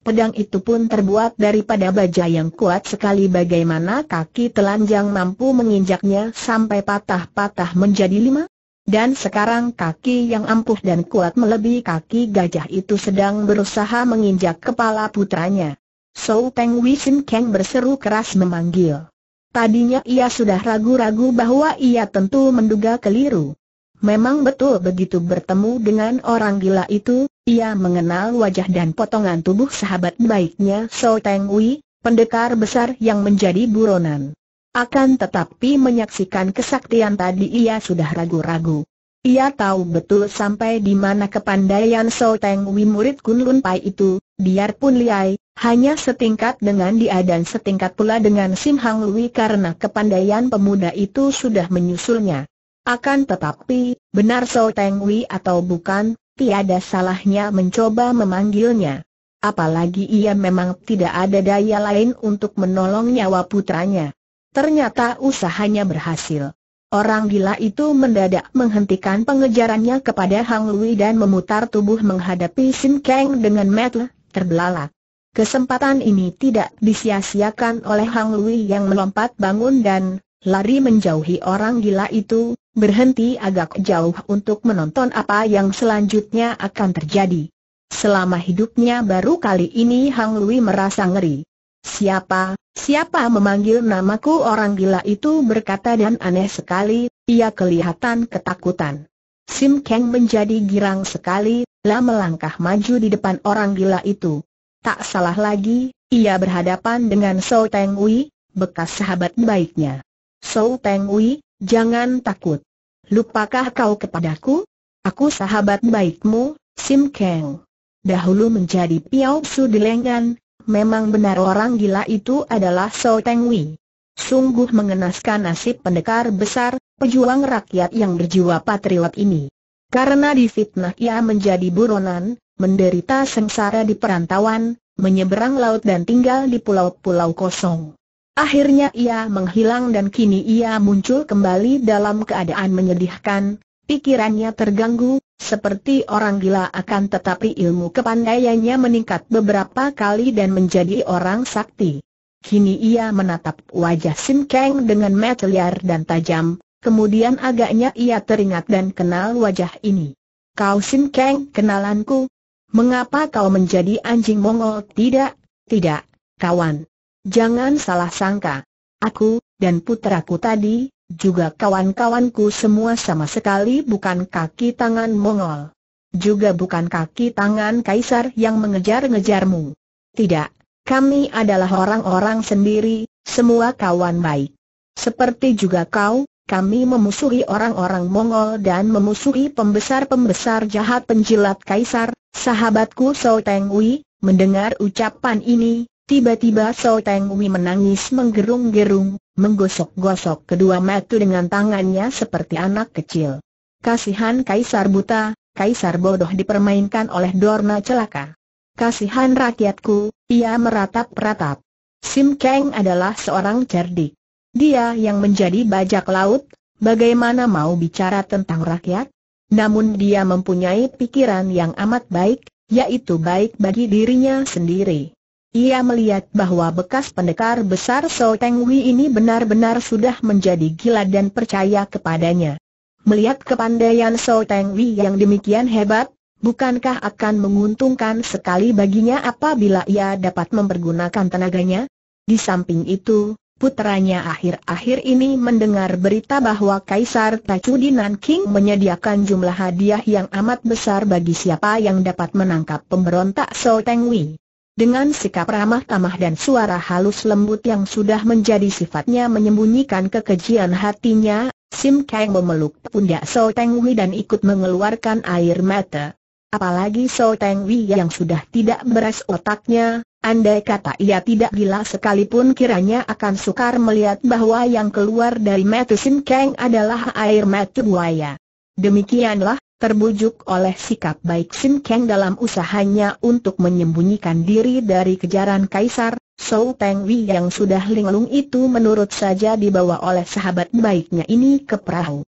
Pedang itu pun terbuat daripada baja yang kuat sekali. Bagaimana kaki telanjang mampu menginjaknya sampai patah-patah menjadi 5? Dan sekarang kaki yang ampuh dan kuat melebihi kaki gajah itu sedang berusaha menginjak kepala putranya. So Peng Wei Sim Kang berseru keras memanggil. Tadinya ia sudah ragu-ragu bahwa ia tentu menduga keliru. Memang betul begitu bertemu dengan orang gila itu, ia mengenal wajah dan potongan tubuh sahabat baiknya So Peng Wei, pendekar besar yang menjadi buronan. Akan tetapi menyaksikan kesaktian tadi ia sudah ragu-ragu. Ia tahu betul sampai di mana kepandaian So Peng Wei murid Kun Lun Pai itu, biarpun lihai, hanya setingkat dengan dia dan setingkat pula dengan Sim Hang Lui karena kepandaian pemuda itu sudah menyusulnya. Akan tetapi, benar So Peng Wei atau bukan, tiada salahnya mencoba memanggilnya. Apalagi ia memang tidak ada daya lain untuk menolong nyawa putranya. Ternyata usahanya berhasil. Orang gila itu mendadak menghentikan pengejarannya kepada Hang Lui dan memutar tubuh menghadapi Sim Kang dengan mata terbelalak. Kesempatan ini tidak disia-siakan oleh Hang Lui yang melompat bangun dan lari menjauhi orang gila itu. berhenti agak jauh untuk menonton apa yang selanjutnya akan terjadi. Selama hidupnya baru kali ini Hang Lui merasa ngeri. Siapa memanggil namaku? Orang gila itu berkata dan aneh sekali, ia kelihatan ketakutan. Sim Kang menjadi girang sekali, lah melangkah maju di depan orang gila itu. Tak salah lagi, ia berhadapan dengan Sau Teng Hui, bekas sahabat baiknya. Sau Teng Hui, jangan takut. Lupakah kau kepadaku? Aku sahabat baikmu, Sim Kang. Dahulu menjadi Piao Su di Lenggan, memang benar orang gila itu adalah Sau Teng Hui. Sungguh mengenaskan nasib pendekar besar, pejuang rakyat yang berjiwa patriot ini. Karena difitnah ia menjadi buronan, menderita sengsara di perantauan, menyeberang laut dan tinggal di pulau-pulau kosong. Akhirnya ia menghilang dan kini ia muncul kembali dalam keadaan menyedihkan, pikirannya terganggu, seperti orang gila akan tetapi ilmu kepandaiannya meningkat beberapa kali dan menjadi orang sakti. Kini ia menatap wajah Sim Kang dengan mata liar dan tajam, kemudian agaknya ia teringat dan kenal wajah ini. Kau Sim Kang, kenalanku? Mengapa kau menjadi anjing Mongol? Tidak, kawan. Jangan salah sangka. Aku, dan puteraku tadi, juga kawan-kawanku semua sama sekali bukan kaki tangan Mongol. Juga bukan kaki tangan Kaisar yang mengejar-ngejarmu. Tidak, kami adalah orang-orang sendiri, semua kawan baik. Seperti juga kau, kami memusuhi orang-orang Mongol dan memusuhi pembesar-pembesar jahat penjilat Kaisar. Sahabatku Sau Teng Hui, mendengar ucapan ini, tiba-tiba Sau Teng Hui menangis menggerung-gerung, menggosok-gosok kedua mata dengan tangannya seperti anak kecil. Kasihan Kaisar buta, Kaisar bodoh dipermainkan oleh Dorna celaka. Kasihan rakyatku, ia meratap-ratap. Sim Kang adalah seorang cerdik. Dia yang menjadi bajak laut, bagaimana mau bicara tentang rakyat? Namun dia mempunyai pikiran yang amat baik, yaitu baik bagi dirinya sendiri. Ia melihat bahwa bekas pendekar besar Sau Teng Hui ini benar-benar sudah menjadi gila dan percaya kepadanya. Melihat kepandaian Sau Teng Hui yang demikian hebat, bukankah akan menguntungkan sekali baginya apabila ia dapat mempergunakan tenaganya? Di samping itu, putranya akhir-akhir ini mendengar berita bahwa Kaisar Tacu di Nanking menyediakan jumlah hadiah yang amat besar bagi siapa yang dapat menangkap pemberontak Sau Teng Hui. Dengan sikap ramah tamah dan suara halus lembut yang sudah menjadi sifatnya menyembunyikan kekejian hatinya, Sim Kang memeluk pundak Sau Teng Hui dan ikut mengeluarkan air mata. Apalagi Sau Teng Hui yang sudah tidak beres otaknya, andai kata ia tidak gila sekalipun kiranya akan sukar melihat bahwa yang keluar dari mata Sim Kang adalah air mata buaya. Demikianlah, terbujuk oleh sikap baik Sim Kang dalam usahanya untuk menyembunyikan diri dari kejaran Kaisar, Sau Teng Hui yang sudah linglung itu menurut saja dibawa oleh sahabat baiknya ini ke perahu.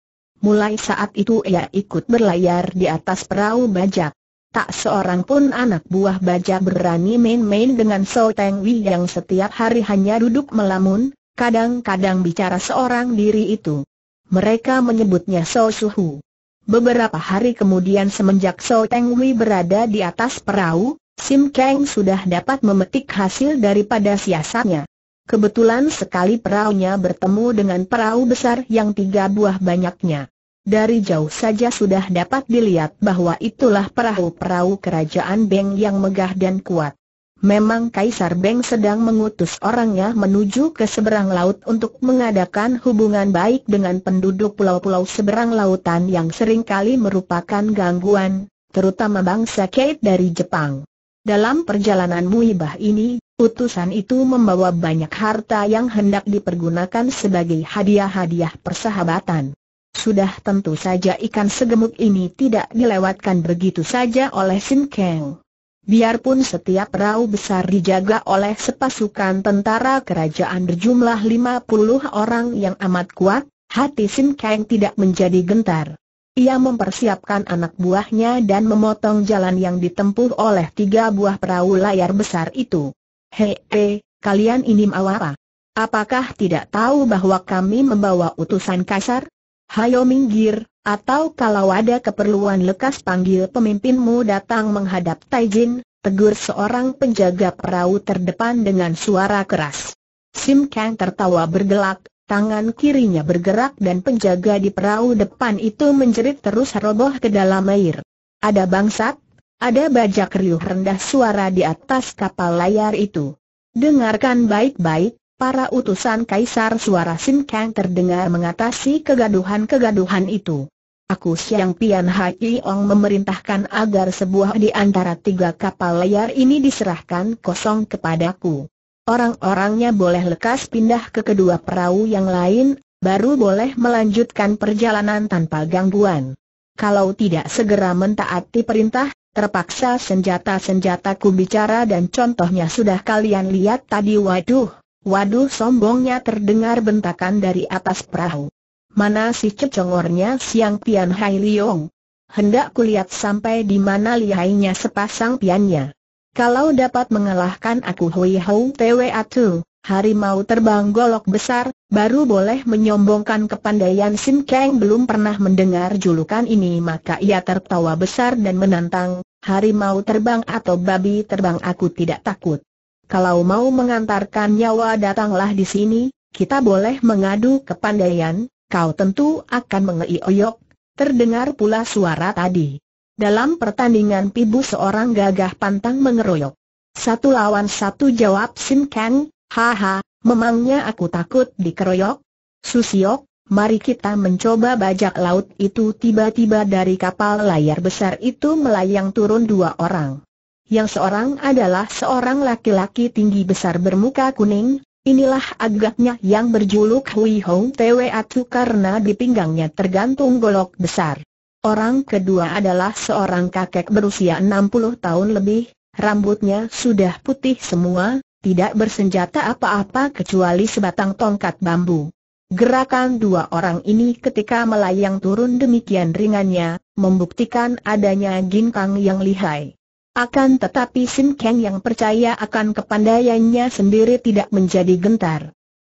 Mulai saat itu ia ikut berlayar di atas perahu bajak. Tak seorang pun anak buah bajak berani main-main dengan Sau Teng Hui yang setiap hari hanya duduk melamun, kadang-kadang bicara seorang diri itu. Mereka menyebutnya Sau Suhu. Beberapa hari kemudian semenjak Sau Teng Hui berada di atas perahu, Sim Kang sudah dapat memetik hasil daripada siasatnya. Kebetulan sekali perahunya bertemu dengan perahu besar yang tiga buah banyaknya. Dari jauh saja sudah dapat dilihat bahwa itulah perahu-perahu kerajaan Beng yang megah dan kuat. Memang Kaisar Beng sedang mengutus orangnya menuju ke seberang laut untuk mengadakan hubungan baik dengan penduduk pulau-pulau seberang lautan yang seringkali merupakan gangguan, terutama bangsa Kait dari Jepang. Dalam perjalanan muhibah ini, utusan itu membawa banyak harta yang hendak dipergunakan sebagai hadiah-hadiah persahabatan. Sudah tentu saja ikan segemuk ini tidak dilewatkan begitu saja oleh Sim Kang. Biarpun setiap perahu besar dijaga oleh sepasukan tentara kerajaan berjumlah 50 orang yang amat kuat, hati Sim Kang tidak menjadi gentar. Ia mempersiapkan anak buahnya dan memotong jalan yang ditempuh oleh tiga buah perahu layar besar itu. Hei, kalian ini mau apa? Apakah tidak tahu bahwa kami membawa utusan Kaisar? Hayo minggir, atau kalau ada keperluan lekas panggil pemimpinmu datang menghadap Taijin, tegur seorang penjaga perahu terdepan dengan suara keras. Sim Kang tertawa bergelak, tangan kirinya bergerak dan penjaga di perahu depan itu menjerit terus roboh ke dalam air. Ada bangsat, ada bajak riuh rendah suara di atas kapal layar itu. Dengarkan baik-baik, para utusan kaisar, suara Sim Kang terdengar mengatasi kegaduhan-kegaduhan itu. Aku Siang Pian Hiong memerintahkan agar sebuah di antara tiga kapal layar ini diserahkan kosong kepadaku. Orang-orangnya boleh lekas pindah ke kedua perahu yang lain, baru boleh melanjutkan perjalanan tanpa gangguan. Kalau tidak segera mentaati perintah, terpaksa senjata-senjataku bicara dan contohnya sudah kalian lihat tadi. Waduh, waduh, sombongnya terdengar bentakan dari atas perahu. Mana si cecongornya Siang Pian Hai Liong? Hendak kulihat sampai di mana lihainya sepasang piannya. Kalau dapat mengalahkan aku Hui Hou Twa2, harimau terbang golok besar, baru boleh menyombongkan kepandaian. Sim Kang belum pernah mendengar julukan ini maka ia tertawa besar dan menantang. Harimau terbang atau babi terbang aku tidak takut. Kalau mau mengantarkan nyawa datanglah di sini, kita boleh mengadu kepandaian, kau tentu akan mengeoyok. Terdengar pula suara tadi. Dalam pertandingan pibu seorang gagah pantang mengeroyok. Satu lawan satu, jawab Sim Kang. Haha, memangnya aku takut dikeroyok? Susiok, mari kita mencoba. Bajak laut itu tiba-tiba dari kapal layar besar itu melayang turun dua orang. Yang seorang adalah seorang laki-laki tinggi besar bermuka kuning. Inilah agaknya yang berjuluk Hui Hong Twa2 karena di pinggangnya tergantung golok besar. Orang kedua adalah seorang kakek berusia 60 tahun lebih. Rambutnya sudah putih semua, tidak bersenjata apa-apa kecuali sebatang tongkat bambu. Gerakan dua orang ini ketika melayang turun demikian ringannya, membuktikan adanya ginkang yang lihai. Akan tetapi Sim Kang yang percaya akan kepandaiannya sendiri tidak menjadi gentar.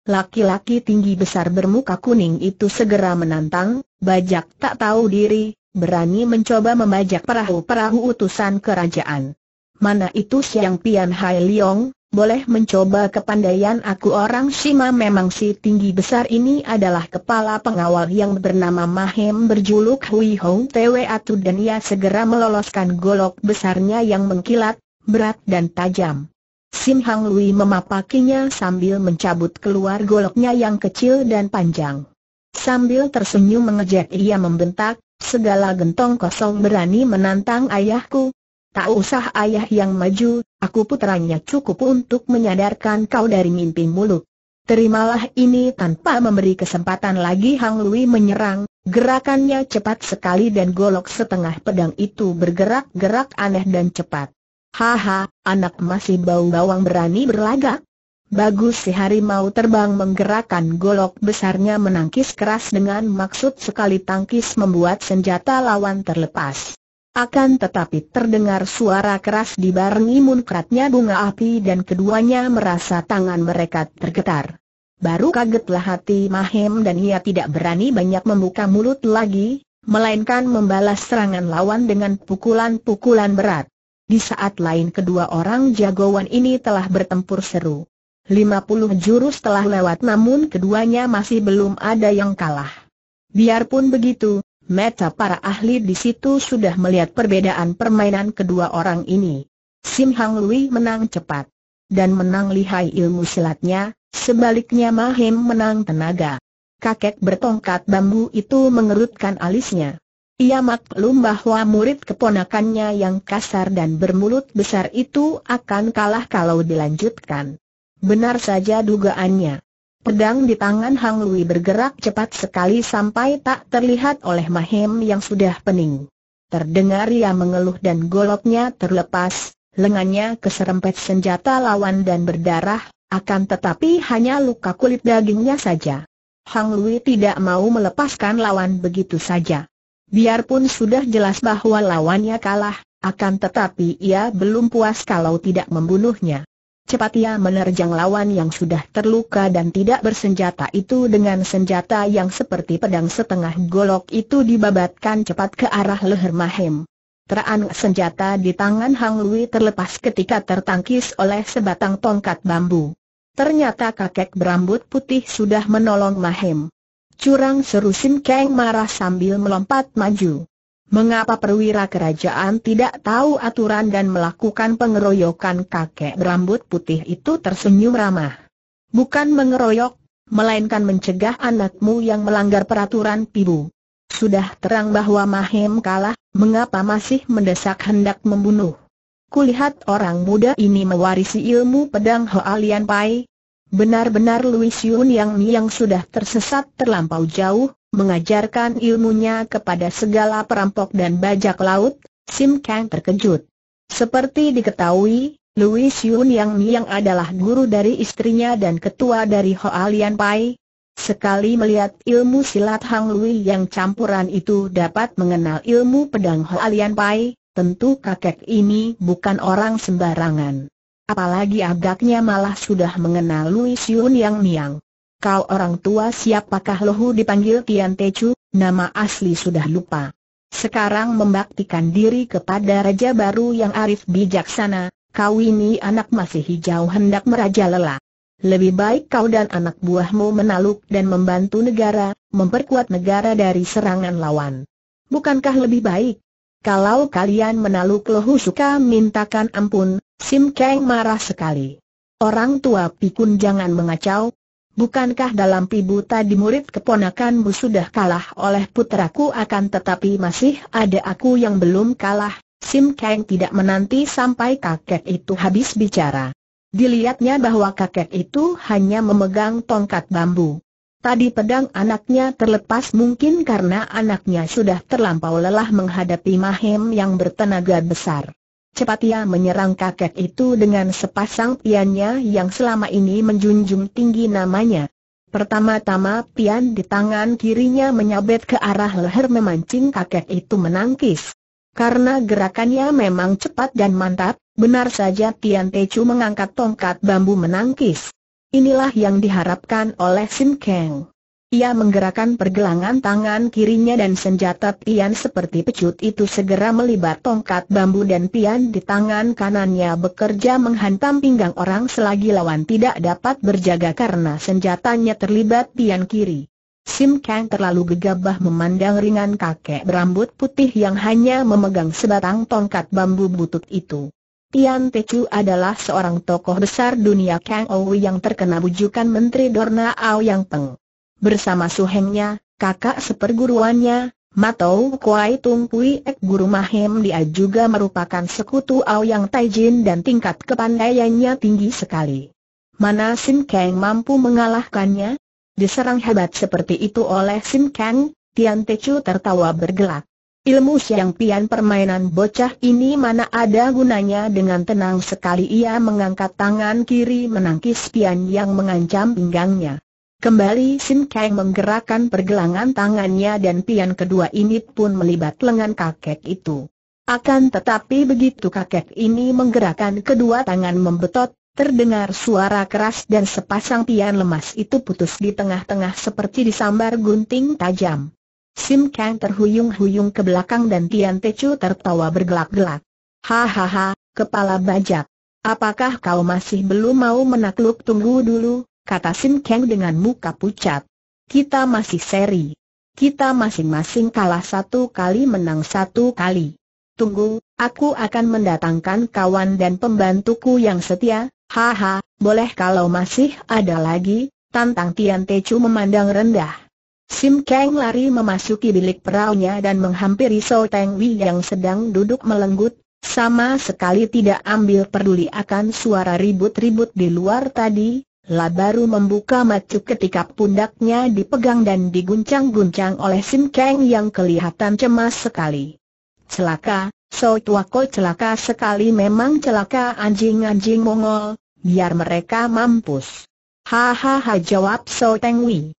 Laki-laki tinggi besar bermuka kuning itu segera menantang, bajak tak tahu diri, berani mencoba membajak perahu-perahu utusan kerajaan. Mana itu Siang Pian Hai Liong? Boleh mencoba kepandaian aku orang Shima. Memang si tinggi besar ini adalah kepala pengawal yang bernama Mahem berjuluk Hui Hong Twa2 dan ia segera meloloskan golok besarnya yang mengkilat, berat dan tajam. Sim Hang Lui memapakinya sambil mencabut keluar goloknya yang kecil dan panjang. Sambil tersenyum mengejek ia membentak, segala gentong kosong berani menantang ayahku. Tak usah ayah yang maju, aku putranya cukup untuk menyadarkan kau dari mimpi muluk. Terimalah ini. Tanpa memberi kesempatan lagi Hang Lui menyerang, gerakannya cepat sekali dan golok setengah pedang itu bergerak-gerak aneh dan cepat. Haha, anak masih bau bawang berani berlagak? Bagus. Si harimau terbang menggerakkan golok besarnya menangkis keras dengan maksud sekali tangkis membuat senjata lawan terlepas. Akan tetapi terdengar suara keras dibarengi muncratnya bunga api dan keduanya merasa tangan mereka tergetar. Baru kagetlah hati Mahem dan ia tidak berani banyak membuka mulut lagi, melainkan membalas serangan lawan dengan pukulan-pukulan berat. Di saat lain kedua orang jagoan ini telah bertempur seru. 50 jurus telah lewat namun keduanya masih belum ada yang kalah. Biarpun begitu, mata para ahli di situ sudah melihat perbedaan permainan kedua orang ini. Sim Hang Lui menang cepat dan menang lihai ilmu silatnya, sebaliknya Mahem menang tenaga. Kakek bertongkat bambu itu mengerutkan alisnya. Ia maklum bahwa murid keponakannya yang kasar dan bermulut besar itu akan kalah kalau dilanjutkan. Benar saja dugaannya. Pedang di tangan Hang Lui bergerak cepat sekali sampai tak terlihat oleh Mahem yang sudah pening. Terdengar ia mengeluh dan goloknya terlepas, lengannya keserempet senjata lawan dan berdarah, akan tetapi hanya luka kulit dagingnya saja. Hang Lui tidak mau melepaskan lawan begitu saja. Biarpun sudah jelas bahwa lawannya kalah, akan tetapi ia belum puas kalau tidak membunuhnya. Cepat ia menerjang lawan yang sudah terluka dan tidak bersenjata itu dengan senjata yang seperti pedang setengah golok itu dibabatkan cepat ke arah leher Mahem. Teraan senjata di tangan Hang Lui terlepas ketika tertangkis oleh sebatang tongkat bambu. Ternyata kakek berambut putih sudah menolong Mahem. "Curang!" seru Sim Keng marah sambil melompat maju. Mengapa perwira kerajaan tidak tahu aturan dan melakukan pengeroyokan? Kakek berambut putih itu tersenyum ramah. "Bukan mengeroyok, melainkan mencegah anakmu yang melanggar peraturan pibu. Sudah terang bahwa Mahem kalah, mengapa masih mendesak hendak membunuh? Kulihat orang muda ini mewarisi ilmu pedang Hoa Lian Pai." Benar-benar Louis Yun Yang Ni yang sudah tersesat terlampau jauh, mengajarkan ilmunya kepada segala perampok dan bajak laut. Sim Kang terkejut. Seperti diketahui, Louis Yun Yang Ni yang adalah guru dari istrinya dan ketua dari Hoa Lian Pai. Sekali melihat ilmu silat Hang Lui yang campuran itu dapat mengenal ilmu pedang Hoa Lian Pai, tentu kakek ini bukan orang sembarangan. Apalagi agaknya malah sudah mengenal Louis Yun Yang Ni yang. "Kau orang tua siapakah?" Lohu dipanggil Tian Te Chu, nama asli sudah lupa. "Sekarang membaktikan diri kepada raja baru yang arif bijaksana. Kau ini anak masih hijau hendak merajalela. Lebih baik kau dan anak buahmu menaluk dan membantu negara, memperkuat negara dari serangan lawan. Bukankah lebih baik kalau kalian menaluk?" Lohu suka mintakan ampun. Sim Kang marah sekali. "Orang tua pikun jangan mengacau. Bukankah dalam pibu tadi murid keponakanmu sudah kalah oleh putraku? Akan tetapi masih ada aku yang belum kalah." Sim Kang tidak menanti sampai kakek itu habis bicara. Dilihatnya bahwa kakek itu hanya memegang tongkat bambu. Tadi pedang anaknya terlepas mungkin karena anaknya sudah terlampau lelah menghadapi Mahem yang bertenaga besar. Cepat ia menyerang kakek itu dengan sepasang piannya yang selama ini menjunjung tinggi namanya. Pertama-tama pian di tangan kirinya menyabet ke arah leher memancing kakek itu menangkis. Karena gerakannya memang cepat dan mantap, benar saja Tian Te Chu mengangkat tongkat bambu menangkis. Inilah yang diharapkan oleh Sim Kang. Ia menggerakkan pergelangan tangan kirinya dan senjata pian seperti pecut itu segera melibat tongkat bambu dan pian di tangan kanannya bekerja menghantam pinggang orang selagi lawan tidak dapat berjaga karena senjatanya terlibat pian kiri. Sim Kang terlalu gegabah memandang ringan kakek berambut putih yang hanya memegang sebatang tongkat bambu butut itu. Tian Te Chu adalah seorang tokoh besar dunia Kang Ou yang terkena bujukan Menteri Dorna Aoyang Peng. Bersama suhengnya, kakak seperguruannya, Matou Kuai Tung Pui Ek, guru Mahem. Dia juga merupakan sekutu Aoyang Taijin dan tingkat kepandaiannya tinggi sekali. Mana Sim Kang mampu mengalahkannya? Diserang hebat seperti itu oleh Sim Kang, Tian Te Chu tertawa bergelak. Ilmu siang pian permainan bocah ini mana ada gunanya. Dengan tenang sekali ia mengangkat tangan kiri menangkis pian yang mengancam pinggangnya. Kembali Sim Kang menggerakkan pergelangan tangannya dan pian kedua ini pun melibat lengan kakek itu. Akan tetapi begitu kakek ini menggerakkan kedua tangan membetot, terdengar suara keras dan sepasang pian lemas itu putus di tengah-tengah seperti disambar gunting tajam. Sim Kang terhuyung-huyung ke belakang dan Tian Te Chu tertawa bergelak-gelak. "Hahaha, kepala bajak. Apakah kau masih belum mau menakluk?" "Tunggu dulu," kata Sim Kang dengan muka pucat. "Kita masih seri. Kita masing-masing kalah satu kali menang satu kali. Tunggu, aku akan mendatangkan kawan dan pembantuku yang setia." "Haha, boleh kalau masih ada lagi," tantang Tian Te Chu memandang rendah. Sim Kang lari memasuki bilik perahunya dan menghampiri So Teng Wei yang sedang duduk melenggut, sama sekali tidak ambil peduli akan suara ribut-ribut di luar tadi. Lah baru membuka mata ketika pundaknya dipegang dan diguncang-guncang oleh Sim Kang yang kelihatan cemas sekali. "Celaka, So Tuako, celaka sekali." "Memang celaka, anjing-anjing Mongol, biar mereka mampus." "Hahaha," jawab So Teng Wei.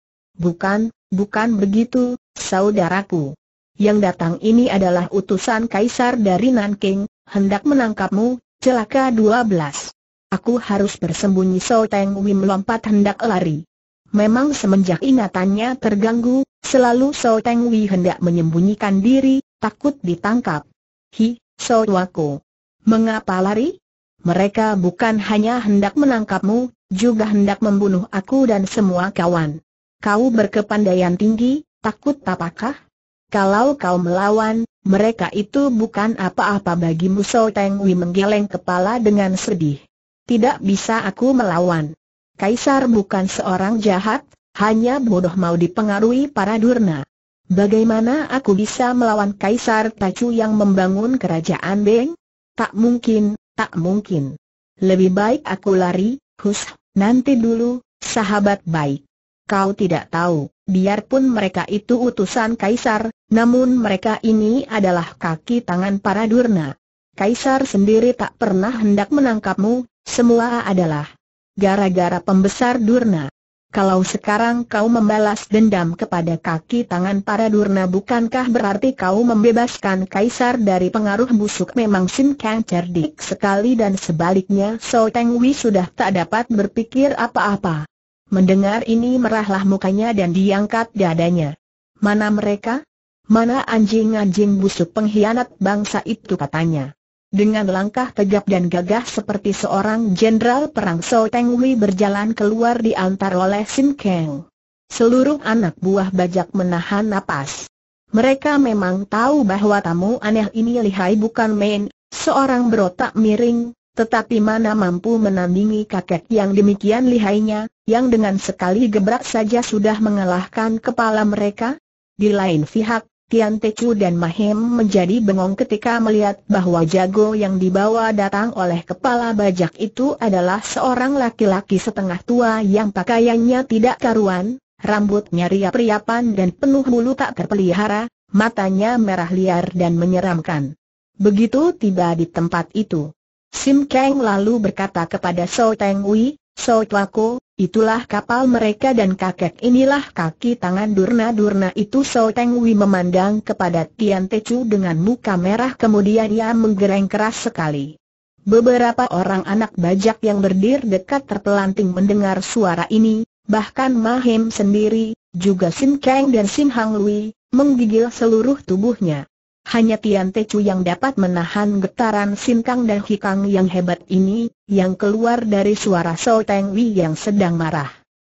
Bukan begitu, saudaraku. Yang datang ini adalah utusan kaisar dari Nanking, hendak menangkapmu, celaka 12. Aku harus bersembunyi. So Teng Wim melompat hendak lari. Memang semenjak ingatannya terganggu, selalu So Teng Wim hendak menyembunyikan diri, takut ditangkap. Hi, So Wako, mengapa lari? Mereka bukan hanya hendak menangkapmu, juga hendak membunuh aku dan semua kawan. Kau berkepandaian tinggi, takut apakah? Kalau kau melawan, mereka itu bukan apa-apa bagimu. So Teng Wim menggeleng kepala dengan sedih. Tidak bisa aku melawan. Kaisar bukan seorang jahat, hanya bodoh mau dipengaruhi para durna. Bagaimana aku bisa melawan Kaisar Tacu yang membangun kerajaan Beng? Tak mungkin, tak mungkin. Lebih baik aku lari. Hus, nanti dulu, sahabat baik. Kau tidak tahu, biarpun mereka itu utusan Kaisar, namun mereka ini adalah kaki tangan para durna. Kaisar sendiri tak pernah hendak menangkapmu. Semua adalah gara-gara pembesar durna. Kalau sekarang kau membalas dendam kepada kaki tangan para durna, bukankah berarti kau membebaskan Kaisar dari pengaruh busuk? Memang Sin Kang cerdik sekali. Dan sebaliknya, So Teng Wim sudah tak dapat berpikir apa-apa. Mendengar ini merahlah mukanya dan diangkat dadanya. Mana mereka? Mana anjing-anjing busuk pengkhianat bangsa itu, katanya. Dengan langkah tegap dan gagah seperti seorang jenderal perang, So Teng Wim berjalan keluar diantar oleh Sin Kang. Seluruh anak buah bajak menahan napas. Mereka memang tahu bahwa tamu aneh ini lihai bukan main, seorang berotak miring, tetapi mana mampu menandingi kakek yang demikian lihainya, yang dengan sekali gebrak saja sudah mengalahkan kepala mereka? Di lain pihak, Tian Te Chu dan Mahem menjadi bengong ketika melihat bahwa jago yang dibawa datang oleh kepala bajak itu adalah seorang laki-laki setengah tua yang pakaiannya tidak karuan, rambutnya riap-riapan dan penuh bulu tak terpelihara, matanya merah liar dan menyeramkan. Begitu tiba di tempat itu, Sin Kang lalu berkata kepada So Teng Wim, "So Tuaku, itulah kapal mereka dan kakek inilah kaki tangan durna-durna itu." So Teng Wim memandang kepada Tian Te Chu dengan muka merah, kemudian ia menggereng keras sekali. Beberapa orang anak bajak yang berdiri dekat terpelanting mendengar suara ini, bahkan Mahem sendiri, juga Sin Kang dan Sin Hang Lui, menggigil seluruh tubuhnya. Hanya Tian Te Chu yang dapat menahan getaran Sin Kang dan Hikang yang hebat ini, yang keluar dari suara So Teng Wim yang sedang marah.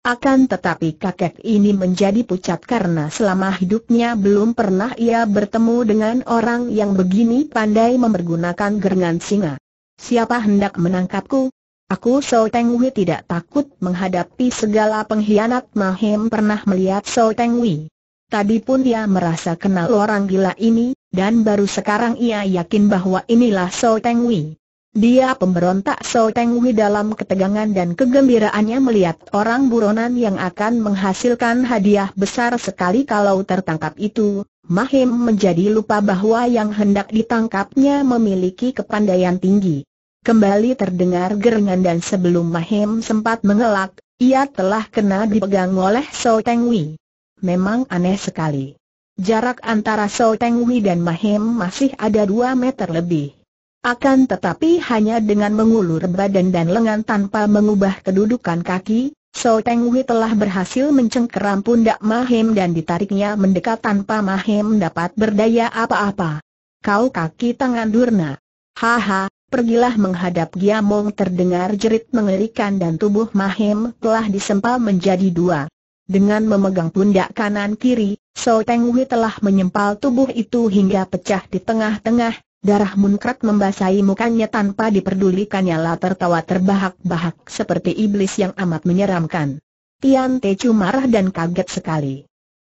Akan tetapi kakek ini menjadi pucat karena selama hidupnya belum pernah ia bertemu dengan orang yang begini pandai mempergunakan gerangan singa. Siapa hendak menangkapku? Aku So Teng Wim tidak takut menghadapi segala pengkhianat. Mahem pernah melihat So Teng Wim. Tadi pun dia merasa kenal orang gila ini. Dan baru sekarang ia yakin bahwa inilah So Teng Wim. Dia pemberontak. So Teng Wim dalam ketegangan dan kegembiraannya melihat orang buronan yang akan menghasilkan hadiah besar sekali kalau tertangkap itu. Mahem menjadi lupa bahwa yang hendak ditangkapnya memiliki kepandaian tinggi. Kembali terdengar gerengan dan sebelum Mahem sempat mengelak, ia telah kena dipegang oleh So Teng Wim. Memang aneh sekali. Jarak antara So Teng Wim dan Mahem masih ada 2 meter lebih. Akan tetapi hanya dengan mengulur badan dan lengan tanpa mengubah kedudukan kaki, So Teng Wim telah berhasil mencengkeram pundak Mahem dan ditariknya mendekat tanpa Mahem dapat berdaya apa-apa. Kau kaki tangan durna. Haha, pergilah menghadap Giamong. Terdengar jerit mengerikan dan tubuh Mahem telah disempal menjadi 2. Dengan memegang pundak kanan kiri, So Teng Wim telah menyempal tubuh itu hingga pecah di tengah-tengah, darah muncrat membasahi mukanya tanpa diperdulikannya lah tertawa terbahak-bahak seperti iblis yang amat menyeramkan. Tian Te Chu marah dan kaget sekali.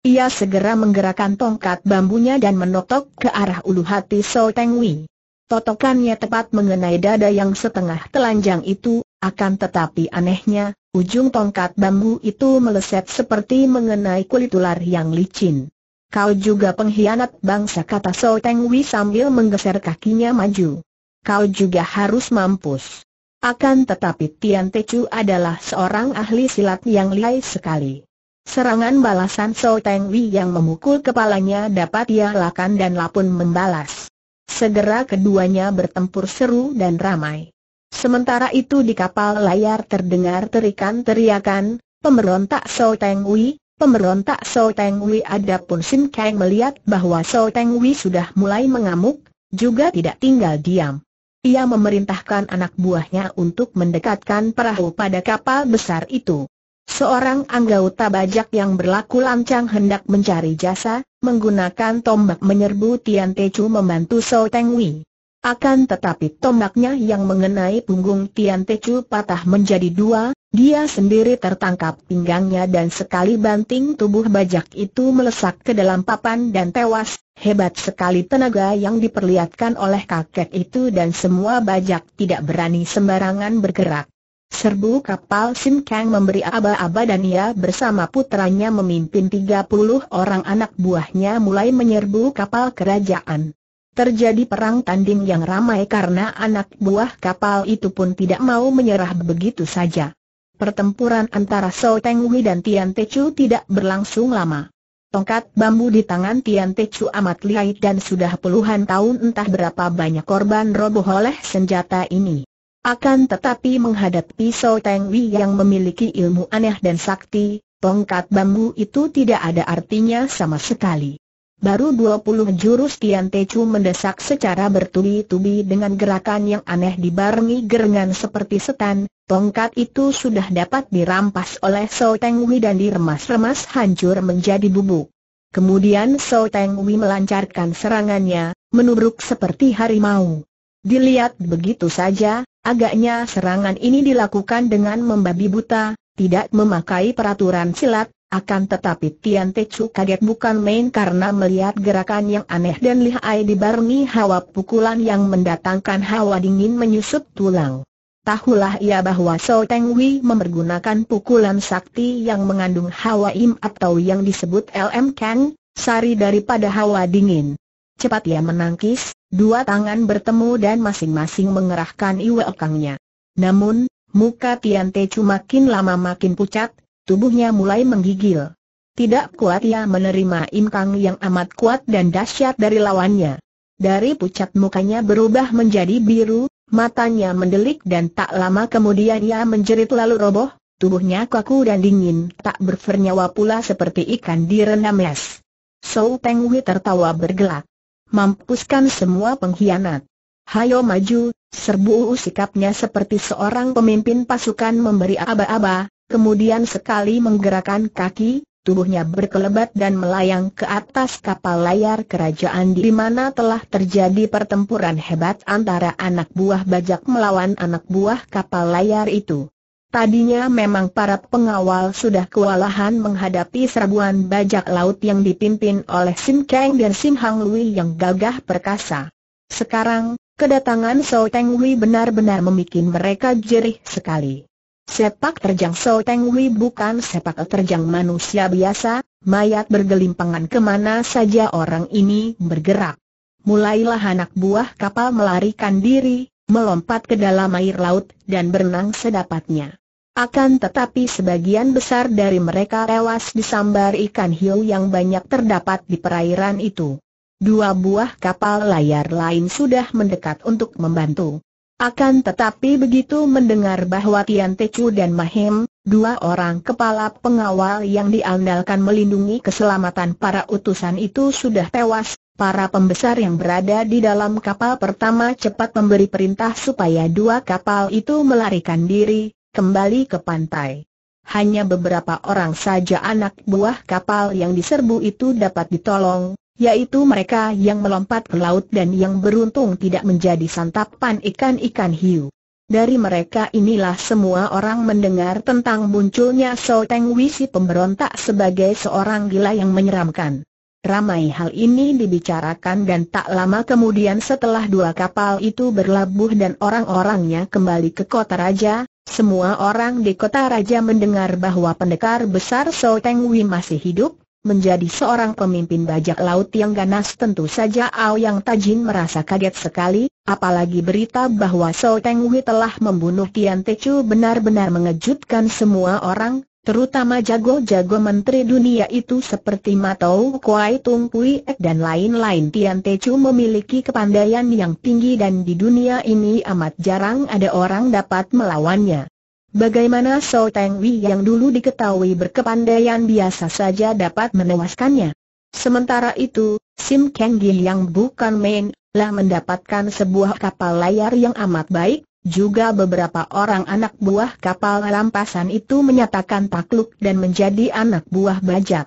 Ia segera menggerakkan tongkat bambunya dan menotok ke arah ulu hati So Teng Wim. Totokannya tepat mengenai dada yang setengah telanjang itu, akan tetapi anehnya, ujung tongkat bambu itu meleset seperti mengenai kulit ular yang licin. Kau juga pengkhianat bangsa, kata So Teng Wim sambil menggeser kakinya maju. Kau juga harus mampus. Akan tetapi Tian Te Chu adalah seorang ahli silat yang lihai sekali. Serangan balasan So Teng Wim yang memukul kepalanya dapat ia lakukan dan lapun membalas. Segera keduanya bertempur seru dan ramai. Sementara itu di kapal layar terdengar teriakan, "Pemberontak So Teng Wei, pemberontak So Teng Wei." Adapun Sim Kang melihat bahwa So Teng Wei sudah mulai mengamuk, juga tidak tinggal diam. Ia memerintahkan anak buahnya untuk mendekatkan perahu pada kapal besar itu. Seorang anggota bajak yang berlaku lancang hendak mencari jasa, menggunakan tombak menyerbu Tian Te Chu membantu So Teng Wei. Akan tetapi tombaknya yang mengenai punggung Tian Te Chu patah menjadi dua, dia sendiri tertangkap pinggangnya dan sekali banting tubuh bajak itu melesak ke dalam papan dan tewas. Hebat sekali tenaga yang diperlihatkan oleh kakek itu dan semua bajak tidak berani sembarangan bergerak. Serbu kapal Sim Kang memberi aba-aba dan ia bersama putranya memimpin 30 orang anak buahnya mulai menyerbu kapal kerajaan. Terjadi perang tanding yang ramai karena anak buah kapal itu pun tidak mau menyerah begitu saja. Pertempuran antara So Teng Wei dan Tian Te Chu tidak berlangsung lama. Tongkat bambu di tangan Tian Te Chu amat lihai dan sudah puluhan tahun entah berapa banyak korban roboh oleh senjata ini. Akan tetapi menghadapi So Teng Wei yang memiliki ilmu aneh dan sakti, tongkat bambu itu tidak ada artinya sama sekali. Baru 20 jurus Tian Te Chu mendesak secara bertubi-tubi dengan gerakan yang aneh dibarengi gerengan seperti setan. Tongkat itu sudah dapat dirampas oleh So Teng Wei dan diremas-remas hancur menjadi bubuk. Kemudian So Teng Wei melancarkan serangannya, menubruk seperti harimau. Dilihat begitu saja, agaknya serangan ini dilakukan dengan membabi buta, tidak memakai peraturan silat. Akan tetapi Tian Te Chu kaget bukan main karena melihat gerakan yang aneh dan lihai dibarengi hawa pukulan yang mendatangkan hawa dingin menyusut tulang. Tahulah ia bahwa So Teng Wei mempergunakan pukulan sakti yang mengandung hawa im atau yang disebut LM Kang, sari daripada hawa dingin. Cepat ia menangkis, dua tangan bertemu dan masing-masing mengerahkan iwe kangnya. Namun, muka Tian Te Chu makin lama makin pucat. Tubuhnya mulai menggigil. Tidak kuat ia menerima imkang yang amat kuat dan dahsyat dari lawannya. Dari pucat mukanya berubah menjadi biru, matanya mendelik dan tak lama kemudian ia menjerit lalu roboh. Tubuhnya kaku dan dingin, tak bernyawa pula seperti ikan direndam es. So Teng Wei tertawa bergelak. "Mampuskan semua pengkhianat. Hayo maju, serbu!" Sikapnya seperti seorang pemimpin pasukan memberi aba-aba. Kemudian sekali menggerakkan kaki, tubuhnya berkelebat dan melayang ke atas kapal layar kerajaan di mana telah terjadi pertempuran hebat antara anak buah bajak melawan anak buah kapal layar itu. Tadinya memang para pengawal sudah kewalahan menghadapi serbuan bajak laut yang dipimpin oleh Sim Kang dan Sim Hang Lui yang gagah perkasa. Sekarang, kedatangan So Teng Wei benar-benar membuat mereka jerih sekali. Sepak terjang So Teng Wei bukan sepak terjang manusia biasa, mayat bergelimpangan kemana saja orang ini bergerak. Mulailah anak buah kapal melarikan diri, melompat ke dalam air laut, dan berenang sedapatnya. Akan tetapi sebagian besar dari mereka tewas disambar ikan hiu yang banyak terdapat di perairan itu. Dua buah kapal layar lain sudah mendekat untuk membantu. Akan tetapi begitu mendengar bahwa Tian Te Chu dan Mahem, dua orang kepala pengawal yang diandalkan melindungi keselamatan para utusan itu sudah tewas, para pembesar yang berada di dalam kapal pertama cepat memberi perintah supaya dua kapal itu melarikan diri, kembali ke pantai. Hanya beberapa orang saja anak buah kapal yang diserbu itu dapat ditolong, yaitu mereka yang melompat ke laut dan yang beruntung tidak menjadi santapan ikan-ikan hiu. Dari mereka inilah semua orang mendengar tentang munculnya So Teng Wei si pemberontak sebagai seorang gila yang menyeramkan. Ramai hal ini dibicarakan dan tak lama kemudian setelah dua kapal itu berlabuh dan orang-orangnya kembali ke kota raja, semua orang di kota raja mendengar bahwa pendekar besar So Teng Wei masih hidup. Menjadi seorang pemimpin bajak laut yang ganas tentu saja Aoyang Tajin merasa kaget sekali, apalagi berita bahwa So Teng Wei telah membunuh Tian Te Chu benar-benar mengejutkan semua orang, terutama jago-jago menteri dunia itu seperti Matau Kuai Tung Pui Ek dan lain-lain. Tian Te Chu memiliki kepandaian yang tinggi dan di dunia ini amat jarang ada orang dapat melawannya. Bagaimana So Teng Wei yang dulu diketahui berkepandaian biasa saja dapat menewaskannya? Sementara itu, Sim Keng Gi yang bukan main lah mendapatkan sebuah kapal layar yang amat baik. Juga beberapa orang anak buah kapal rampasan itu menyatakan takluk dan menjadi anak buah bajak.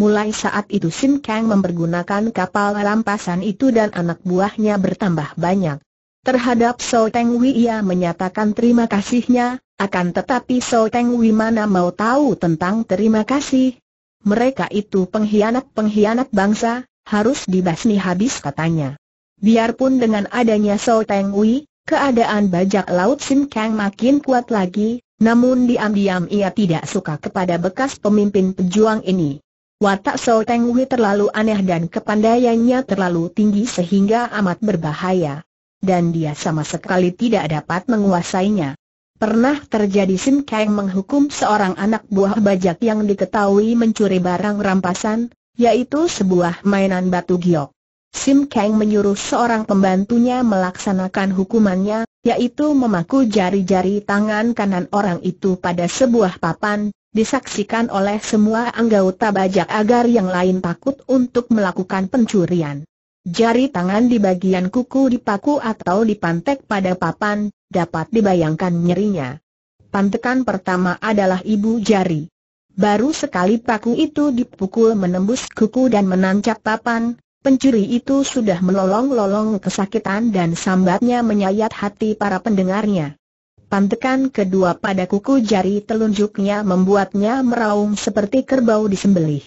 Mulai saat itu Sim Kang mempergunakan kapal rampasan itu dan anak buahnya bertambah banyak. Terhadap So Teng Wei ia menyatakan terima kasihnya, akan tetapi So Teng Wei mana mau tahu tentang terima kasih. Mereka itu pengkhianat bangsa, harus dibasmi habis katanya. Biarpun dengan adanya So Teng Wei, keadaan bajak laut Sim Kang makin kuat lagi, namun diam-diam ia tidak suka kepada bekas pemimpin pejuang ini. Watak So Teng Wei terlalu aneh dan kepandaiannya terlalu tinggi sehingga amat berbahaya. Dan dia sama sekali tidak dapat menguasainya. Pernah terjadi Sim Kang menghukum seorang anak buah bajak yang diketahui mencuri barang rampasan, yaitu sebuah mainan batu giok. Sim Kang menyuruh seorang pembantunya melaksanakan hukumannya, yaitu memaku jari-jari tangan kanan orang itu pada sebuah papan, disaksikan oleh semua anggota bajak agar yang lain takut untuk melakukan pencurian. Jari tangan di bagian kuku dipaku atau dipantek pada papan, dapat dibayangkan nyerinya. Pantekan pertama adalah ibu jari. Baru sekali paku itu dipukul menembus kuku dan menancap papan, pencuri itu sudah melolong-lolong kesakitan dan sambatnya menyayat hati para pendengarnya. Pantekan kedua pada kuku jari telunjuknya membuatnya meraung seperti kerbau disembelih.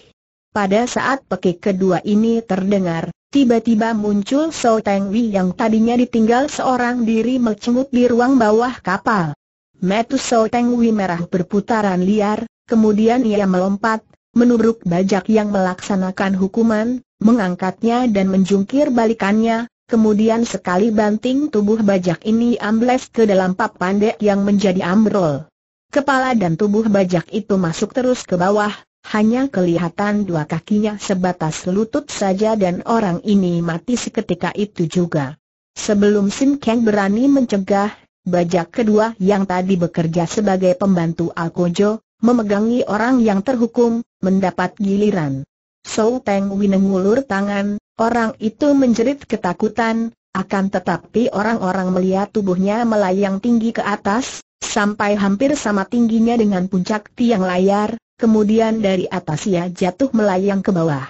Pada saat pekik kedua ini terdengar, tiba-tiba muncul So Teng Wei yang tadinya ditinggal seorang diri melengut di ruang bawah kapal. Mata So Teng Wei merah berputaran liar, kemudian ia melompat, menubruk bajak yang melaksanakan hukuman, mengangkatnya dan menjungkir balikannya, kemudian sekali banting tubuh bajak ini ambles ke dalam papan dek yang menjadi ambrol. Kepala dan tubuh bajak itu masuk terus ke bawah, hanya kelihatan dua kakinya sebatas lutut saja dan orang ini mati seketika itu juga. Sebelum Sim Kang berani mencegah, bajak kedua yang tadi bekerja sebagai pembantu Alkojo, memegangi orang yang terhukum, mendapat giliran. So Teng Wei mengulur tangan, orang itu menjerit ketakutan, akan tetapi orang-orang melihat tubuhnya melayang tinggi ke atas, sampai hampir sama tingginya dengan puncak tiang layar, kemudian dari atas ia jatuh melayang ke bawah.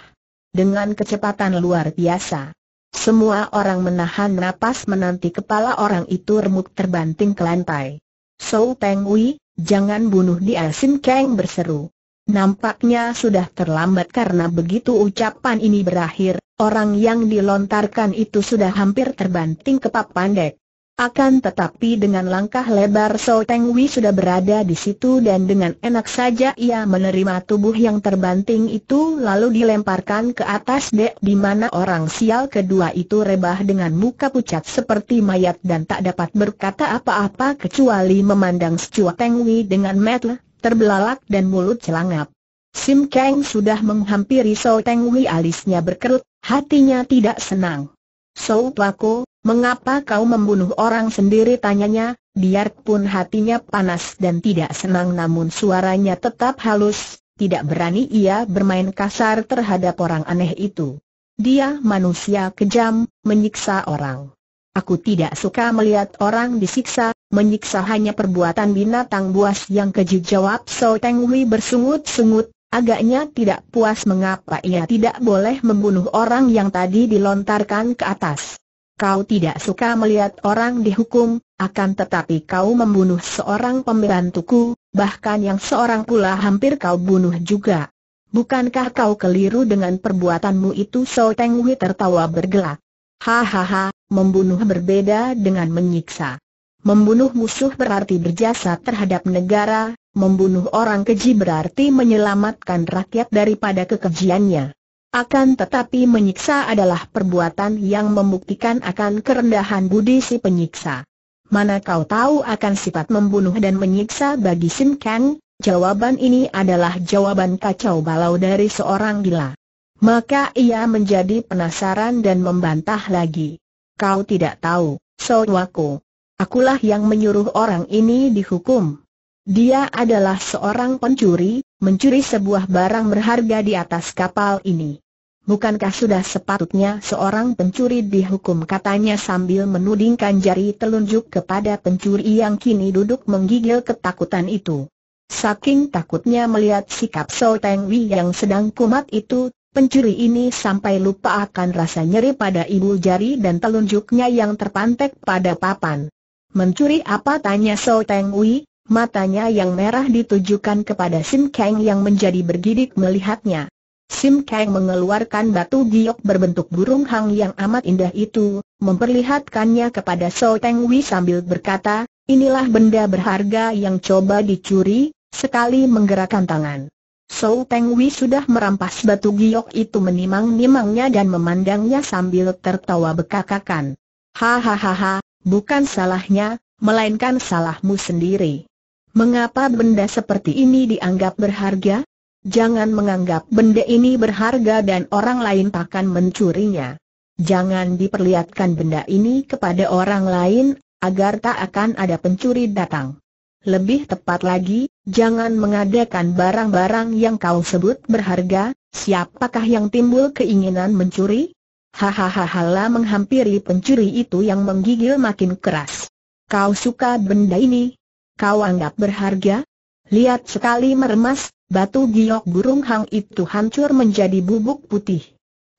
Dengan kecepatan luar biasa. Semua orang menahan napas menanti kepala orang itu remuk terbanting ke lantai. So Teng Wei, jangan bunuh dia, Sim Kang berseru. Nampaknya sudah terlambat karena begitu ucapan ini berakhir, orang yang dilontarkan itu sudah hampir terbanting ke papan dek. Akan tetapi dengan langkah lebar So Teng Wei sudah berada di situ dan dengan enak saja ia menerima tubuh yang terbanting itu lalu dilemparkan ke atas dek di mana orang sial kedua itu rebah dengan muka pucat seperti mayat dan tak dapat berkata apa-apa kecuali memandang Su Teng Wei dengan mata terbelalak dan mulut celangap. Sim Kang sudah menghampiri So Teng Wei, alisnya berkerut, hatinya tidak senang. So Tuaku, mengapa kau membunuh orang sendiri, tanyanya. Biarpun hatinya panas dan tidak senang namun suaranya tetap halus, tidak berani ia bermain kasar terhadap orang aneh itu. Dia manusia kejam, menyiksa orang. Aku tidak suka melihat orang disiksa, menyiksa hanya perbuatan binatang buas yang keji, jawab So Teng Wei bersungut-sungut. Agaknya tidak puas mengapa ia tidak boleh membunuh orang yang tadi dilontarkan ke atas. Kau tidak suka melihat orang dihukum, akan tetapi kau membunuh seorang pembantuku, bahkan yang seorang pula hampir kau bunuh juga. Bukankah kau keliru dengan perbuatanmu itu? So Teng Wei tertawa bergelak. Hahaha, membunuh berbeda dengan menyiksa. Membunuh musuh berarti berjasa terhadap negara. Membunuh orang keji berarti menyelamatkan rakyat daripada kekejiannya. Akan tetapi menyiksa adalah perbuatan yang membuktikan akan kerendahan budi si penyiksa. Mana kau tahu akan sifat membunuh dan menyiksa bagi Sim Kang, Jawaban ini adalah jawaban kacau balau dari seorang gila. Maka ia menjadi penasaran dan membantah lagi. Kau tidak tahu, saudaraku. Akulah yang menyuruh orang ini dihukum. Dia adalah seorang pencuri, mencuri sebuah barang berharga di atas kapal ini. Bukankah sudah sepatutnya seorang pencuri dihukum, katanya sambil menudingkan jari telunjuk kepada pencuri yang kini duduk menggigil ketakutan itu. Saking takutnya melihat sikap So Teng Wei yang sedang kumat itu, pencuri ini sampai lupa akan rasa nyeri pada ibu jari dan telunjuknya yang terpantek pada papan. Mencuri apa, tanya So Teng Wei, matanya yang merah ditujukan kepada Sim Kang yang menjadi bergidik melihatnya. Sim Kang mengeluarkan batu giok berbentuk burung hang yang amat indah itu, memperlihatkannya kepada So Teng Wei sambil berkata, inilah benda berharga yang coba dicuri, sekali menggerakkan tangan. So Teng Wei sudah merampas batu giok itu menimang-nimangnya dan memandangnya sambil tertawa bekakakan. Hahaha, bukan salahnya, melainkan salahmu sendiri. Mengapa benda seperti ini dianggap berharga? Jangan menganggap benda ini berharga dan orang lain akan mencurinya. Jangan diperlihatkan benda ini kepada orang lain, agar tak akan ada pencuri datang. Lebih tepat lagi, jangan mengadakan barang-barang yang kau sebut berharga. Siapakah yang timbul keinginan mencuri? Hahaha, menghampiri pencuri itu yang menggigil makin keras. Kau suka benda ini? Kau anggap berharga? Lihat, sekali meremas, batu giok burung hang itu hancur menjadi bubuk putih.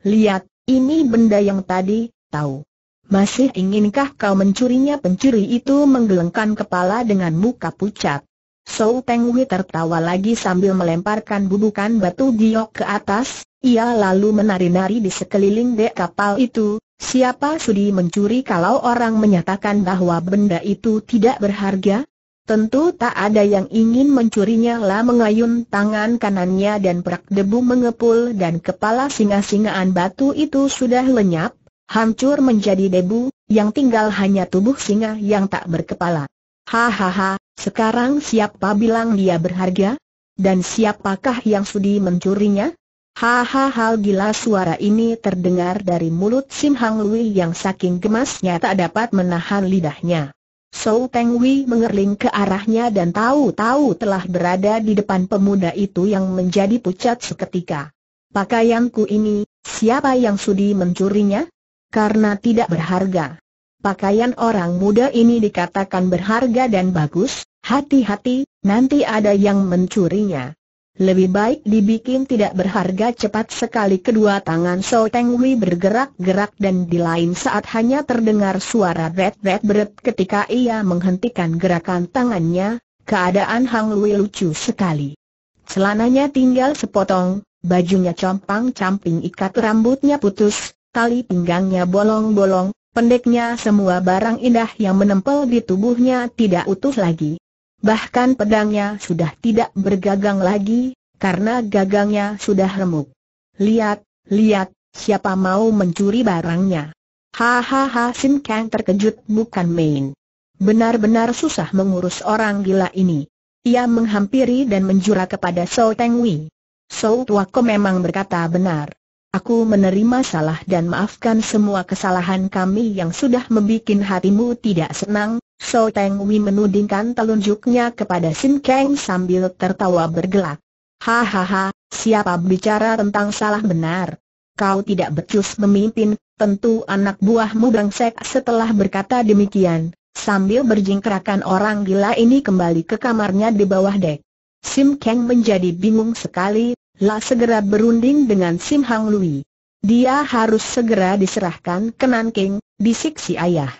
Lihat, ini benda yang tadi, tahu. Masih inginkah kau mencurinya? Pencuri itu menggelengkan kepala dengan muka pucat. So Teng Wei tertawa lagi sambil melemparkan bubukan batu giok ke atas. Ia lalu menari-nari di sekeliling dek kapal itu. Siapa sudi mencuri kalau orang menyatakan bahwa benda itu tidak berharga? Tentu tak ada yang ingin mencurinya. Lah mengayun tangan kanannya dan perak debu mengepul dan kepala singa-singaan batu itu sudah lenyap, hancur menjadi debu, yang tinggal hanya tubuh singa yang tak berkepala. Hahaha, sekarang siapa bilang dia berharga? Dan siapakah yang sudi mencurinya? Hahaha, gila, suara ini terdengar dari mulut Sim Hang Lui yang saking gemasnya tak dapat menahan lidahnya. So Teng Wei mengerling ke arahnya dan tahu-tahu telah berada di depan pemuda itu yang menjadi pucat seketika. Pakaianku ini, siapa yang sudi mencurinya? Karena tidak berharga. Pakaian orang muda ini dikatakan berharga dan bagus. Hati-hati, nanti ada yang mencurinya. Lebih baik dibikin tidak berharga. Cepat sekali kedua tangan So Teng Wei bergerak-gerak dan di lain saat hanya terdengar suara ret-ret-beret ketika ia menghentikan gerakan tangannya. Keadaan Hang Lui lucu sekali. Celananya tinggal sepotong, bajunya compang-camping, ikat rambutnya putus, tali pinggangnya bolong-bolong, pendeknya semua barang indah yang menempel di tubuhnya tidak utuh lagi. Bahkan pedangnya sudah tidak bergagang lagi, karena gagangnya sudah remuk. Lihat, lihat, siapa mau mencuri barangnya? Hahaha, Sim Kang terkejut bukan main. Benar-benar susah mengurus orang gila ini. Ia menghampiri dan menjura kepada So Teng Wei. So Tuako memang berkata benar. Aku menerima salah dan maafkan semua kesalahan kami yang sudah membuat hatimu tidak senang. So Teng Wei menudingkan telunjuknya kepada Sim Kang sambil tertawa bergelak. Hahaha, siapa bicara tentang salah benar? Kau tidak becus memimpin, tentu anak buahmu brengsek. Setelah berkata demikian, sambil berjingkrakan orang gila ini kembali ke kamarnya di bawah dek. Sim Kang menjadi bingung sekali. Lah segera berunding dengan Sim Hang Lui. Dia harus segera diserahkan ke Nanking, disiksi ayah.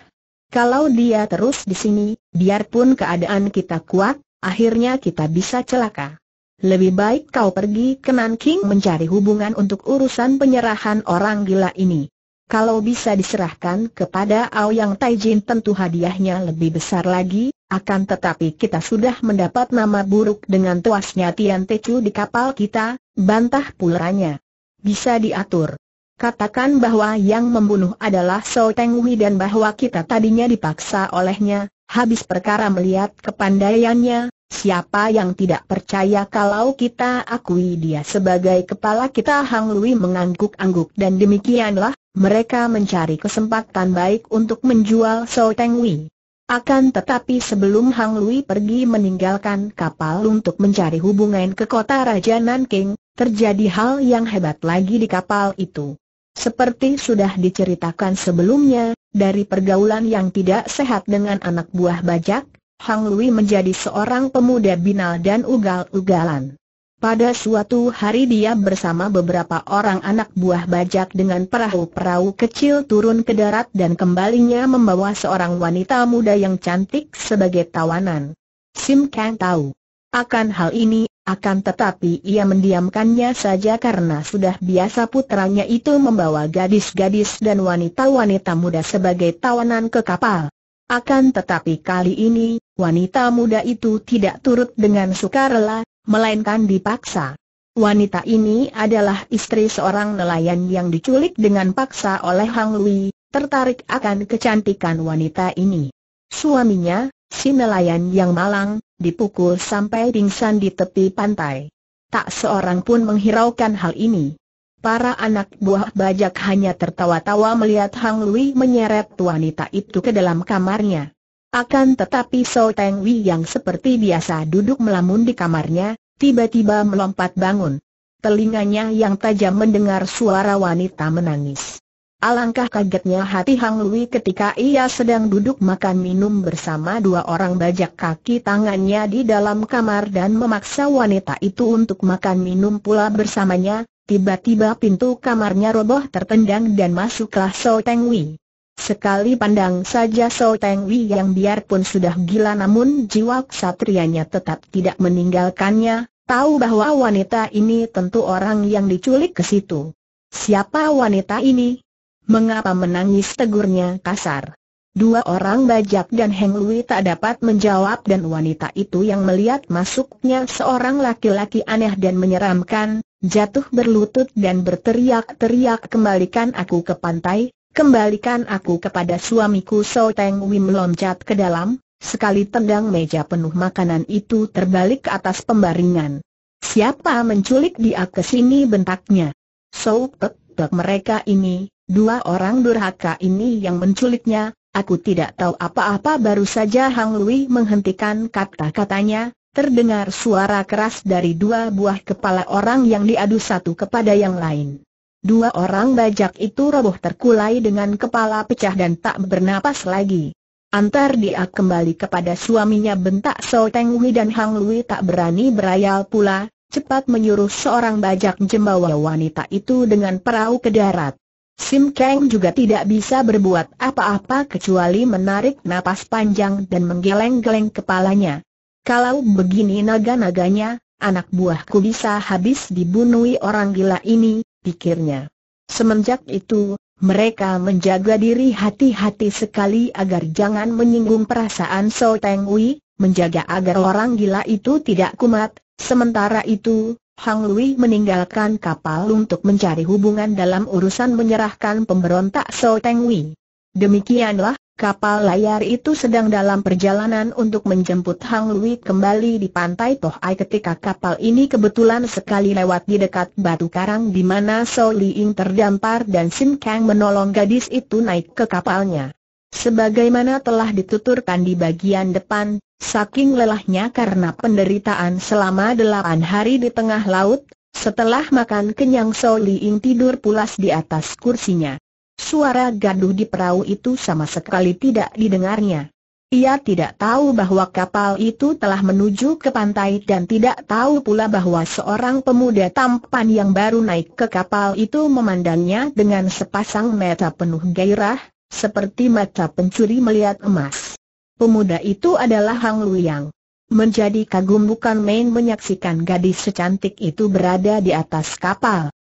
Kalau dia terus di sini, biarpun keadaan kita kuat, akhirnya kita bisa celaka. Lebih baik kau pergi ke Nanking mencari hubungan untuk urusan penyerahan orang gila ini. Kalau bisa diserahkan kepada Aoyang Taijin tentu hadiahnya lebih besar lagi. Akan tetapi kita sudah mendapat nama buruk dengan tuasnya Tian Te Chu di kapal kita. Bantah pulanya. Bisa diatur. Katakan bahwa yang membunuh adalah So Teng Wei dan bahwa kita tadinya dipaksa olehnya. Habis perkara melihat kepandaiannya, Siapa yang tidak percaya kalau kita akui dia sebagai kepala kita? Hang Lui mengangguk-angguk, dan demikianlah mereka mencari kesempatan baik untuk menjual So Teng Wei. Akan tetapi sebelum Hang Lui pergi meninggalkan kapal untuk mencari hubungan ke kota Raja Nanking, terjadi hal yang hebat lagi di kapal itu. Seperti sudah diceritakan sebelumnya, dari pergaulan yang tidak sehat dengan anak buah bajak, Hang Lui menjadi seorang pemuda binal dan ugal-ugalan. Pada suatu hari dia bersama beberapa orang anak buah bajak dengan perahu-perahu kecil turun ke darat dan kembalinya membawa seorang wanita muda yang cantik sebagai tawanan. Sim Kang tahu akan hal ini, akan tetapi ia mendiamkannya saja karena sudah biasa putranya itu membawa gadis-gadis dan wanita-wanita muda sebagai tawanan ke kapal. Akan tetapi kali ini, wanita muda itu tidak turut dengan sukarela, melainkan dipaksa. Wanita ini adalah istri seorang nelayan yang diculik dengan paksa oleh Hang Lui, tertarik akan kecantikan wanita ini. Suaminya, si nelayan yang malang, dipukul sampai pingsan di tepi pantai. Tak seorang pun menghiraukan hal ini. Para anak buah bajak hanya tertawa-tawa melihat Hang Lui menyeret wanita itu ke dalam kamarnya. Akan tetapi So Teng Wei yang seperti biasa duduk melamun di kamarnya, tiba-tiba melompat bangun. Telinganya yang tajam mendengar suara wanita menangis. Alangkah kagetnya hati Hang Lui ketika ia sedang duduk makan minum bersama dua orang bajak kaki tangannya di dalam kamar dan memaksa wanita itu untuk makan minum pula bersamanya. Tiba-tiba pintu kamarnya roboh tertendang dan masuklah So Teng Wei. Sekali pandang saja So Teng Wei yang biarpun sudah gila namun jiwa ksatrianya tetap tidak meninggalkannya, tahu bahwa wanita ini tentu orang yang diculik ke situ. Siapa wanita ini? Mengapa menangis? tegurnya kasar. Dua orang bajak dan Hang Lui tak dapat menjawab dan wanita itu yang melihat masuknya seorang laki-laki aneh dan menyeramkan, jatuh berlutut dan berteriak-teriak, "Kembalikan aku ke pantai, kembalikan aku kepada suamiku!" So Teng Wei meloncat ke dalam, sekali tendang meja penuh makanan itu terbalik ke atas pembaringan. "Siapa menculik dia ke sini?" bentaknya. "So Tek, mereka ini, dua orang durhaka ini yang menculiknya. Aku tidak tahu apa-apa." Baru saja Hang Lui menghentikan kata-katanya, terdengar suara keras dari dua buah kepala orang yang diadu satu kepada yang lain. Dua orang bajak itu roboh terkulai dengan kepala pecah dan tak bernapas lagi. "Antar dia kembali kepada suaminya!" bentak So Teng Wei, dan Hang Lui tak berani berayal pula, cepat menyuruh seorang bajak membawa wanita itu dengan perahu ke darat. Sim Kang juga tidak bisa berbuat apa-apa kecuali menarik napas panjang dan menggeleng-geleng kepalanya. "Kalau begini naga-naganya, anak buahku bisa habis dibunuh orang gila ini," pikirnya. Semenjak itu, mereka menjaga diri hati-hati sekali agar jangan menyinggung perasaan So Teng Wei, menjaga agar orang gila itu tidak kumat. Sementara itu, Hang Lui meninggalkan kapal untuk mencari hubungan dalam urusan menyerahkan pemberontak So Teng Wei. Demikianlah, kapal layar itu sedang dalam perjalanan untuk menjemput Hang Lui kembali di pantai Tohai ketika kapal ini kebetulan sekali lewat di dekat batu karang di mana So Liing terdampar dan Sim Kang menolong gadis itu naik ke kapalnya. Sebagaimana telah dituturkan di bagian depan, saking lelahnya karena penderitaan selama 8 hari di tengah laut, setelah makan kenyang So Liing tidur pulas di atas kursinya. Suara gaduh di perahu itu sama sekali tidak didengarnya. Ia tidak tahu bahwa kapal itu telah menuju ke pantai dan tidak tahu pula bahwa seorang pemuda tampan yang baru naik ke kapal itu memandangnya dengan sepasang mata penuh gairah, seperti mata pencuri melihat emas. Pemuda itu adalah Hang Lui yang menjadi kagum bukan main menyaksikan gadis secantik itu berada di atas kapal.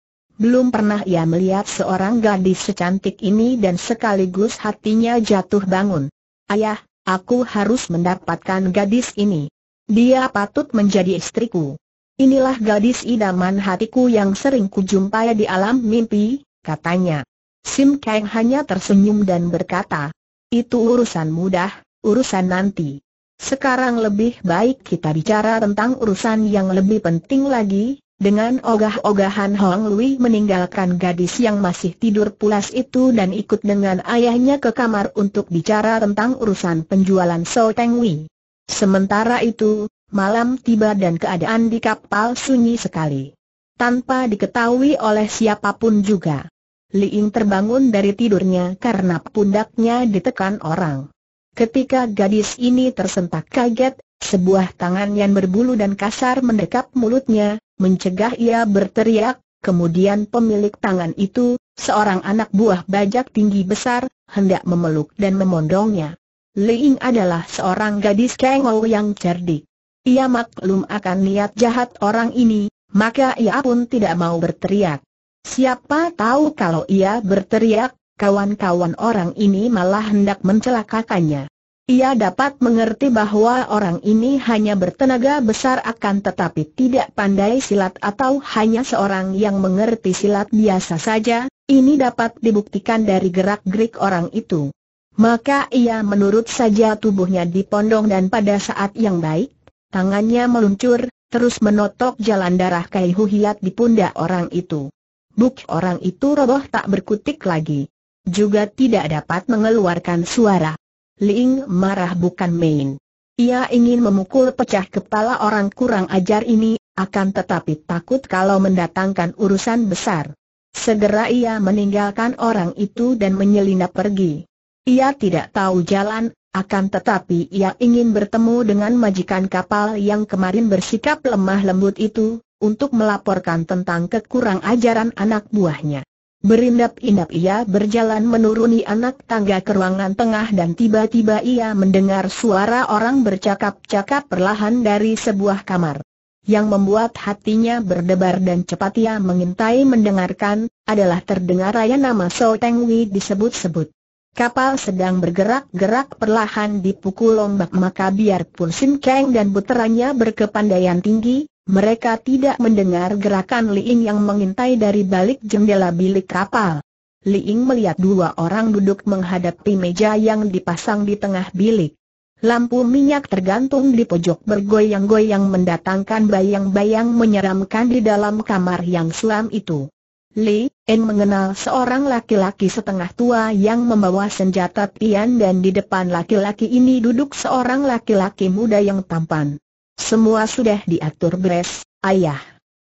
Belum pernah ia melihat seorang gadis secantik ini dan sekaligus hatinya jatuh bangun. "Ayah, aku harus mendapatkan gadis ini. Dia patut menjadi istriku. Inilah gadis idaman hatiku yang sering kujumpai di alam mimpi," katanya. Sim Kang hanya tersenyum dan berkata, "Itu urusan mudah, urusan nanti." Sekarang lebih baik kita bicara tentang urusan yang lebih penting lagi." Dengan ogah-ogahan Hong Lui meninggalkan gadis yang masih tidur pulas itu dan ikut dengan ayahnya ke kamar untuk bicara tentang urusan penjualan So Teng Wei. Sementara itu, malam tiba dan keadaan di kapal sunyi sekali, tanpa diketahui oleh siapapun juga. Li Ying terbangun dari tidurnya karena pundaknya ditekan orang. Ketika gadis ini tersentak kaget, sebuah tangan yang berbulu dan kasar mendekap mulutnya, mencegah ia berteriak. Kemudian pemilik tangan itu, seorang anak buah bajak tinggi besar, hendak memeluk dan memondongnya. Li Ying adalah seorang gadis kengol yang cerdik. Ia maklum akan niat jahat orang ini, maka ia pun tidak mau berteriak. Siapa tahu kalau ia berteriak, kawan-kawan orang ini malah hendak mencelakakannya. Ia dapat mengerti bahwa orang ini hanya bertenaga besar akan tetapi tidak pandai silat atau hanya seorang yang mengerti silat biasa saja. Ini dapat dibuktikan dari gerak-gerik orang itu. Maka ia menurut saja tubuhnya dipondong dan pada saat yang baik, tangannya meluncur, terus menotok jalan darah Kai Hu Hiat di pundak orang itu. Buk, orang itu roboh tak berkutik lagi. Juga tidak dapat mengeluarkan suara. Li Ying marah bukan main. Ia ingin memukul pecah kepala orang kurang ajar ini, akan tetapi takut kalau mendatangkan urusan besar. Segera ia meninggalkan orang itu dan menyelinap pergi. Ia tidak tahu jalan, akan tetapi ia ingin bertemu dengan majikan kapal yang kemarin bersikap lemah lembut itu, untuk melaporkan tentang kekurang ajaran anak buahnya. Berindap-indap ia berjalan menuruni anak tangga ke ruangan tengah dan tiba-tiba ia mendengar suara orang bercakap-cakap perlahan dari sebuah kamar. Yang membuat hatinya berdebar dan cepat ia mengintai mendengarkan, adalah terdengar ayah nama So Teng Wei disebut-sebut. Kapal sedang bergerak-gerak perlahan dipukul ombak, maka biarpun Sim Kang dan puteranya berkepandaian tinggi, mereka tidak mendengar gerakan Li Ying yang mengintai dari balik jendela bilik kapal. Li Ying melihat dua orang duduk menghadapi meja yang dipasang di tengah bilik. Lampu minyak tergantung di pojok bergoyang-goyang mendatangkan bayang-bayang menyeramkan di dalam kamar yang suram itu. Li Ying mengenal seorang laki-laki setengah tua yang membawa senjata tian dan di depan laki-laki ini duduk seorang laki-laki muda yang tampan. Semua sudah diatur beres, ayah.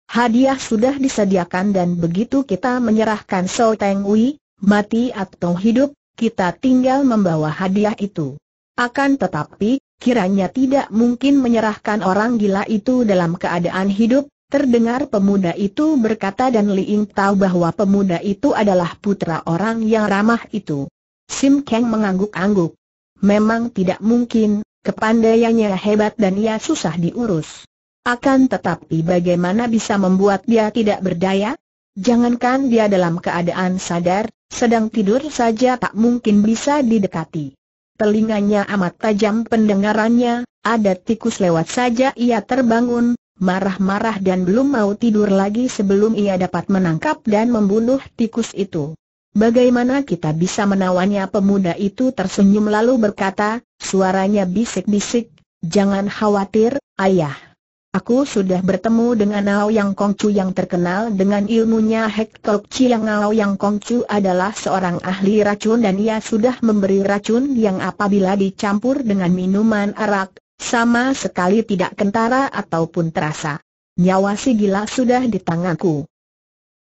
Hadiah sudah disediakan dan begitu kita menyerahkan So Teng Wei, mati atau hidup, kita tinggal membawa hadiah itu. Akan tetapi, kiranya tidak mungkin menyerahkan orang gila itu dalam keadaan hidup, terdengar pemuda itu berkata dan Li Ying tahu bahwa pemuda itu adalah putra orang yang ramah itu. Sim Kang mengangguk-angguk. Memang tidak mungkin. Kepandaiannya hebat dan ia susah diurus. Akan tetapi bagaimana bisa membuat dia tidak berdaya? Jangankan dia dalam keadaan sadar, sedang tidur saja tak mungkin bisa didekati. Telinganya amat tajam pendengarannya, ada tikus lewat saja ia terbangun, marah-marah dan belum mau tidur lagi sebelum ia dapat menangkap dan membunuh tikus itu. Bagaimana kita bisa menawannya? Pemuda itu tersenyum lalu berkata, suaranya bisik-bisik, jangan khawatir, ayah. Aku sudah bertemu dengan Naoyang Kongcu yang terkenal dengan ilmunya Hektok Chi. Yang Naoyang Kongcu adalah seorang ahli racun dan ia sudah memberi racun yang apabila dicampur dengan minuman arak, sama sekali tidak kentara ataupun terasa. Nyawa si gila sudah di tanganku.